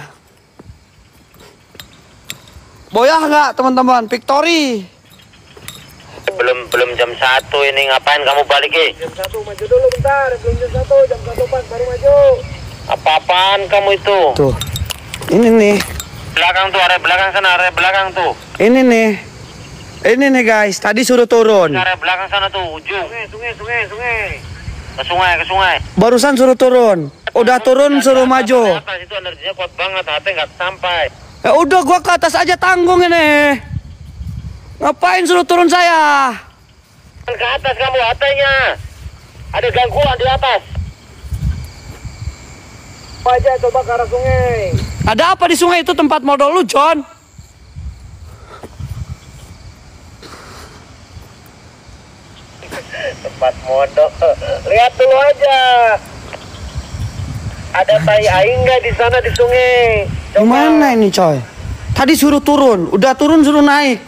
Boyah nggak, teman-teman? Victory. Belum jam 1 ini, ngapain kamu balik? Jam 1 maju dulu bentar, belum jam 1, jam 1 pas baru maju. Apa-apaan kamu itu? Tuh, ini nih. Belakang tuh, area belakang sana, area belakang tuh. Ini nih, guys. Tadi suruh turun. Area belakang sana tuh, ujung. Sungai. Ke sungai. Barusan suruh turun. Udah turun suruh maju. Atas itu energinya kuat banget, hati nggak sampai. Ya udah, gua ke atas aja tanggung ini. Ngapain suruh turun saya? Ke atas kamu, hatenya. Ada gangguan di atas. Aja coba ke arah sungai. Ada apa di sungai itu, tempat modal lu, John? Tempat modal. Lihat dulu aja. Ada tai aing nggak di sana di sungai? Gimana ini, coy? Tadi suruh turun, udah turun suruh naik.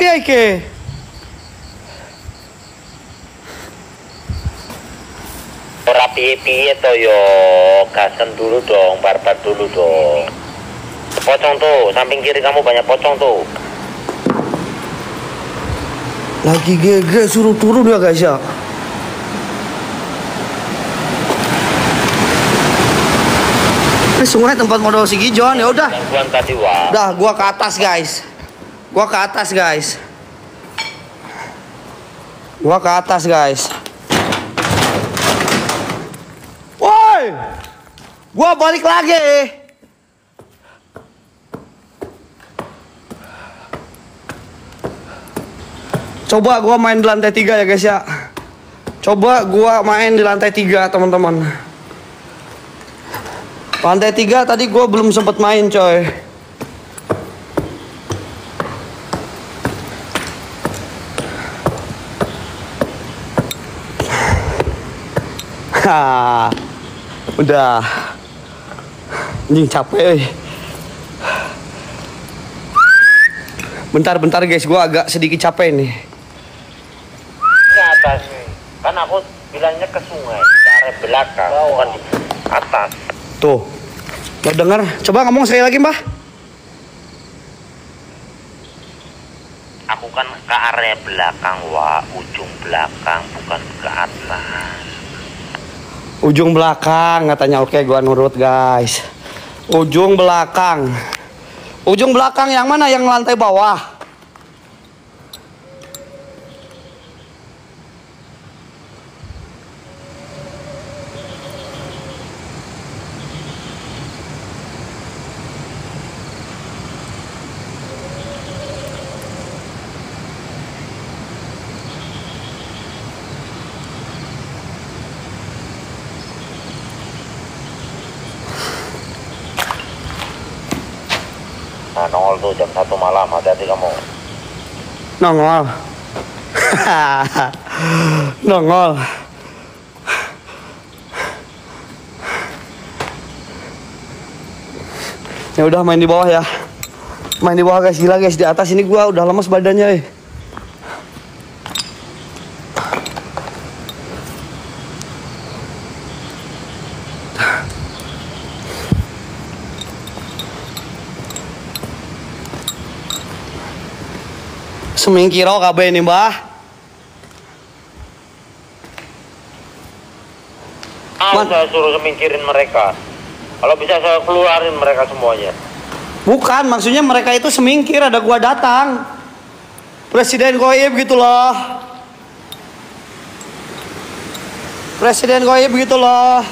Iya ke? Ora piye-piye to yo, gasen dulu dong, barbar dulu dong. Pocong tuh, samping kiri kamu banyak pocong tuh. Lagi gege suruh turun ya, guys ya. Ini sungai tempat modal si Gijon, ya udah. Udah, gua ke atas, guys. Gua ke atas, guys. Woi! Gua balik lagi. Coba gua main di lantai 3 ya guys ya. Coba gua main di lantai 3 teman-teman. Lantai 3 tadi gua belum sempet main coy. Ha. Udah. Anjing capek. Bentar-bentar guys, gua agak sedikit capek nih. Ke atas nih. Kan aku bilangnya ke sungai, ke arah belakang, bukan di atas. Tuh, mau dengar? Coba ngomong sekali lagi, Mbah. Aku kan ke area belakang, Wak. Ujung belakang, bukan ke atas. Ujung belakang, katanya. Oke, gua nurut, guys. Ujung belakang. Ujung belakang yang mana? Yang lantai bawah? Nongol tuh jam 1 malam, hati-hati kamu. Nongol. Nongol. Ya udah main di bawah ya. Main di bawah guys, gila guys, di atas ini gua udah lemes badannya. Semingkiro kabeh ini Mbah. Saya suruh semingkirin mereka. Kalau bisa saya keluarin mereka semuanya. Bukan, maksudnya mereka itu semingkir, ada gua datang. Presiden goib gitu loh. Presiden goib gitu loh.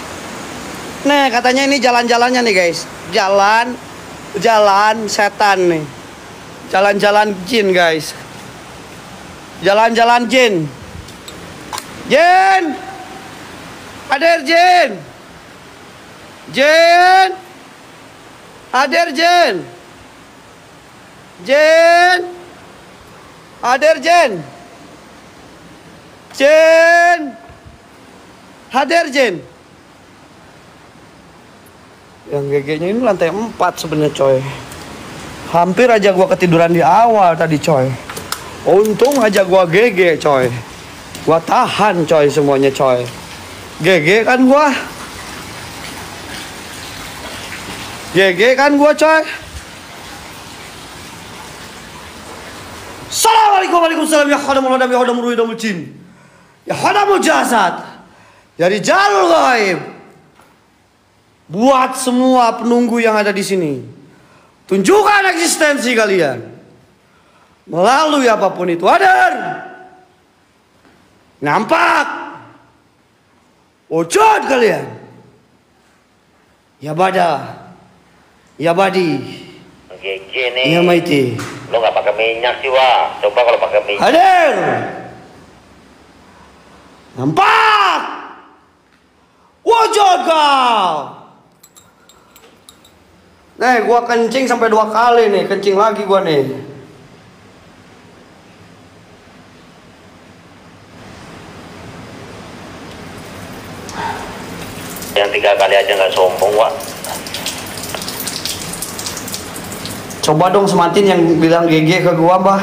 Nih katanya ini jalan-jalannya nih guys. Jalan setan nih. Jalan-jalan jin guys. Jalan-jalan jin. Jin. Hadir jin. Jin. Hadir jin. Jin. Hadir jin. Jin. Hadir jin. Yang GG-nya ini lantai 4 sebenarnya coy. Hampir aja gua ketiduran di awal tadi coy. Untung aja gua GG coy. Gua tahan coy semuanya coy. GG kan gua. Coy. Assalamualaikum warahmatullahi wabarakatuh. Ya khadamu jasad. Dari jalur gaib. Buat semua penunggu yang ada di sini. Tunjukkan eksistensi kalian melalui apapun itu. Hadir, nampak wujud kalian. Ya bada, ya badi, ya maiti. Lo nggak pakai minyak sih Wak. Coba kalau pakai minyak. Hadir, nampak wujud kau. Nih, gua kencing sampai 2 kali nih, kencing lagi gua nih. Yang 3 kali aja nggak sombong, Wak. Coba dong sematin yang bilang GG ke gua, Mbah.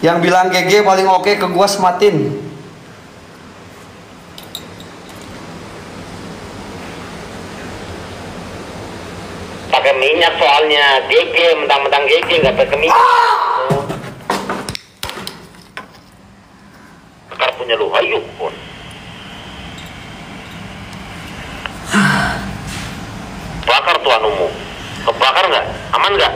Yang bilang GG paling oke ke gua sematin. Pakai minyak soalnya, GG, mentang-mentang GG nggak pakai minyak. Ntar punya lu, ayo pun. Bakar tuan umum, kebakar nggak? Aman nggak?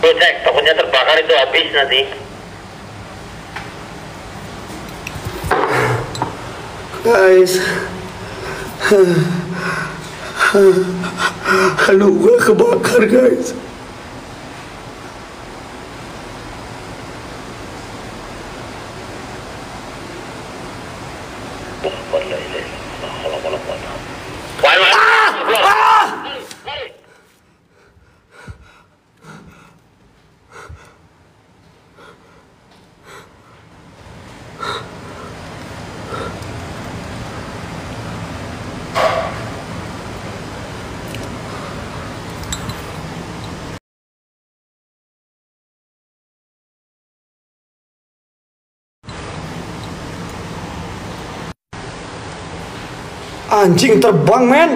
Tuh cek, takutnya terbakar itu habis nanti. Guys, Halo gue kebakar guys. Anjing terbang men.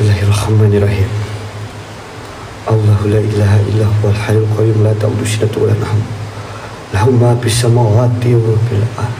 Bismillahirrahmanirrahim. Allahu la ilaha illa huwal hayyul qayyum la ta'udu sinatu wa la nawm. Lahu ma fis samawati wa fil ardh.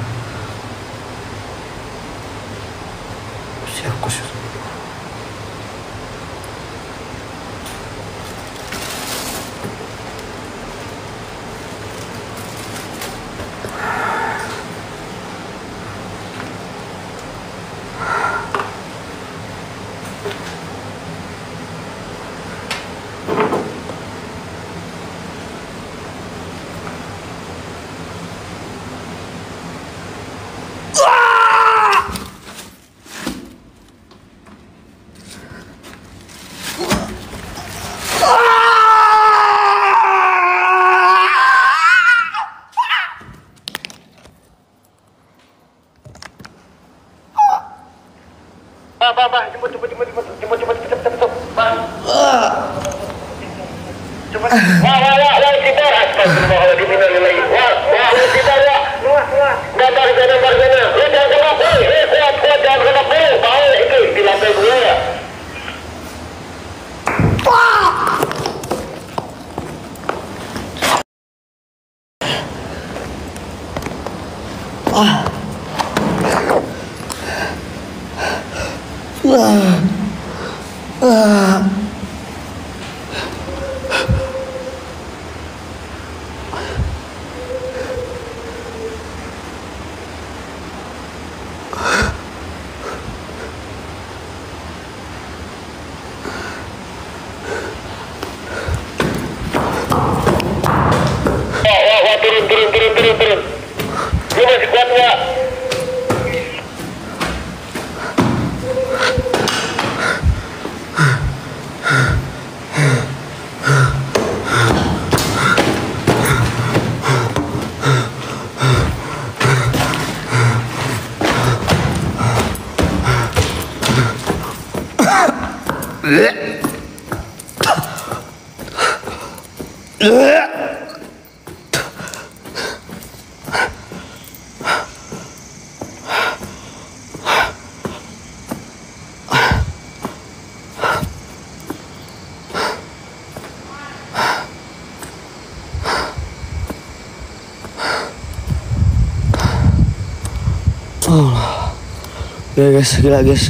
Ya guys, gila guys.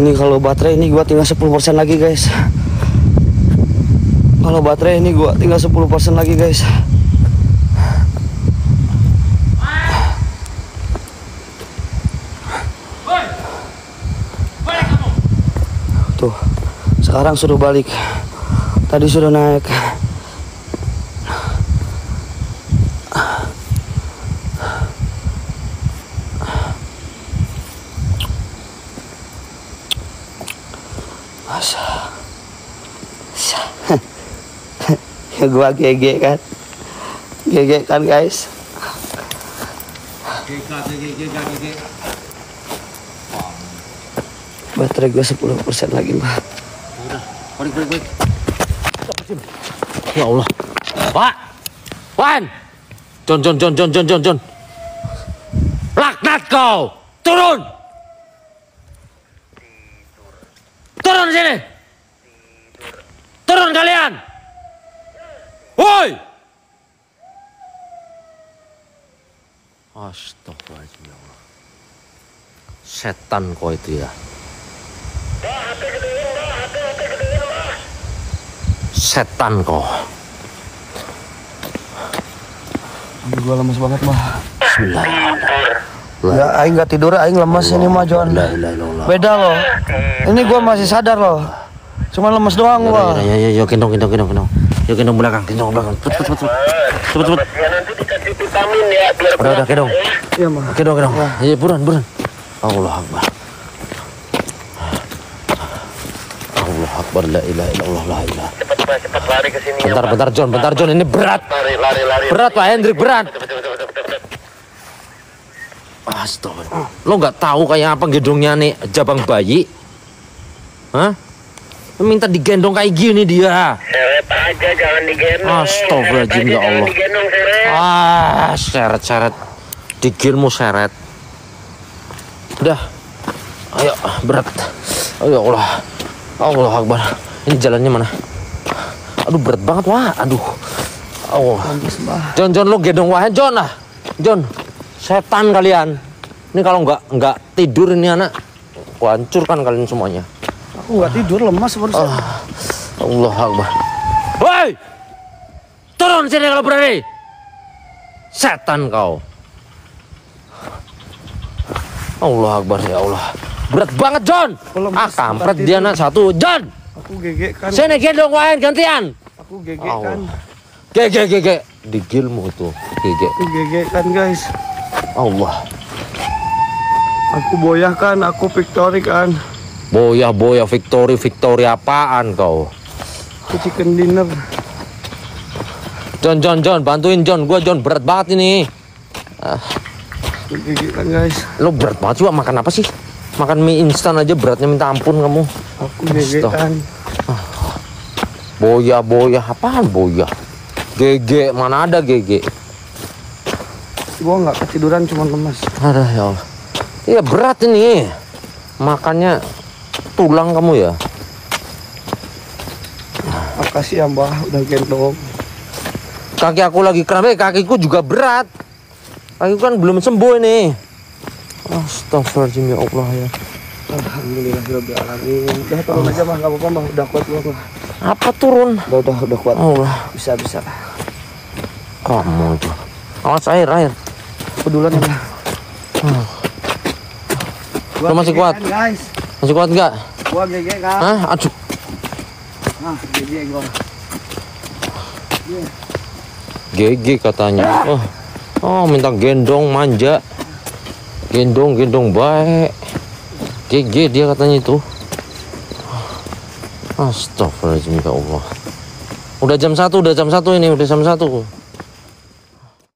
Ini kalau baterai ini gua tinggal 10% lagi guys. Kalau baterai ini gua tinggal 10% lagi guys. Tuh, sekarang suruh balik. Tadi sudah naik. Gua GG kan guys. GG. Baterai gua 10% lagi mah. Udah, balik. Ya Allah. Pak. Wan. Jon. Laknat. Kau turun! Turun di sini! Turun kalian! Woi! Astagfirullahaladzim. Setan kau itu ya. Setan kau. Aduh, gua lemes banget, mah. Bismillahirrahmanirrahim. Ya, aing gak tidur, aing lemes ini mah, Jon. Beda loh. Ini gua masih sadar loh. Cuma lemes doang gua. Ya, yo gendong. Yo gendong belakang. Cepet. Udah gendong. Iya, mah. Gendong. Iya, buruan. Allahu Akbar. Allahu Akbar, la ilaha illallah, la ilaha. Cepat lari ke sini. Bentar Jon, ini berat. Lari. Berat Pak Hendrik, berat. Astagfirullah. Lo nggak tahu kayak apa gendongnya nih jabang bayi? Hah? Lo minta digendong kayak gini dia. Seret aja, jangan digendong. Astagfirullahaladzim, ya Allah. Ah, seret. Digilmu seret. Udah. Ayo, berat. Ayo Allah. Allah Akbar. Ini jalannya mana? Aduh, berat banget, wah. Aduh. Oh. Jon, lo gendong wah, Jon lah. Jon, setan kalian. Ini kalau nggak tidur ini anak, aku hancurkan kalian semuanya. Aku nggak tidur, lemas barusan. Allah Akbar. Woi! Turun sini kalau berani. Setan kau. Allah Akbar, ya Allah. Berat banget, Jon. Kampret dia anak satu. Jon! Aku gege kan. Sini gendong wain gantian. Aku gege kan. Gege. Digilmu tuh. Gege. Aku gege kan, guys. Allah. Aku boyah kan, aku victory kan. Boyah victory apaan kau? Aku chicken dinner. Jon, bantuin Jon. Gua Jon berat banget ini. Aku gege kan, guys. Lo berat banget juga, makan apa sih? Makan mie instan aja beratnya minta ampun kamu. Aku gegetan. Boya apaan boya? Gege, mana ada gege? Gua nggak ketiduran, cuma lemas. Aduh, ya Allah. Iya berat ini. Makannya tulang kamu ya. Makasih ya Mbah udah gendong. Kaki aku lagi kram, kakiku juga berat. Kakiku kan belum sembuh ini. Astagfirullahaladzim, ya Allah ya. Alhamdulillahirobbilalamin. Udah turun aja mah, nggak apa-apa mah, udah kuat gua. Apa turun? Udah kuat. Allah, bisa. Kamu tuh. Awas air. Pedulan ya. Lo masih kuat? Guys. Masih kuat nggak? Gua gege kan. Hah? Aduh. Nah, gege gua. Gege katanya. Oh, minta gendong manja. Gendong baik. GG dia katanya itu. Astagfirullahaladzim, ya Allah. Udah jam 1 ini.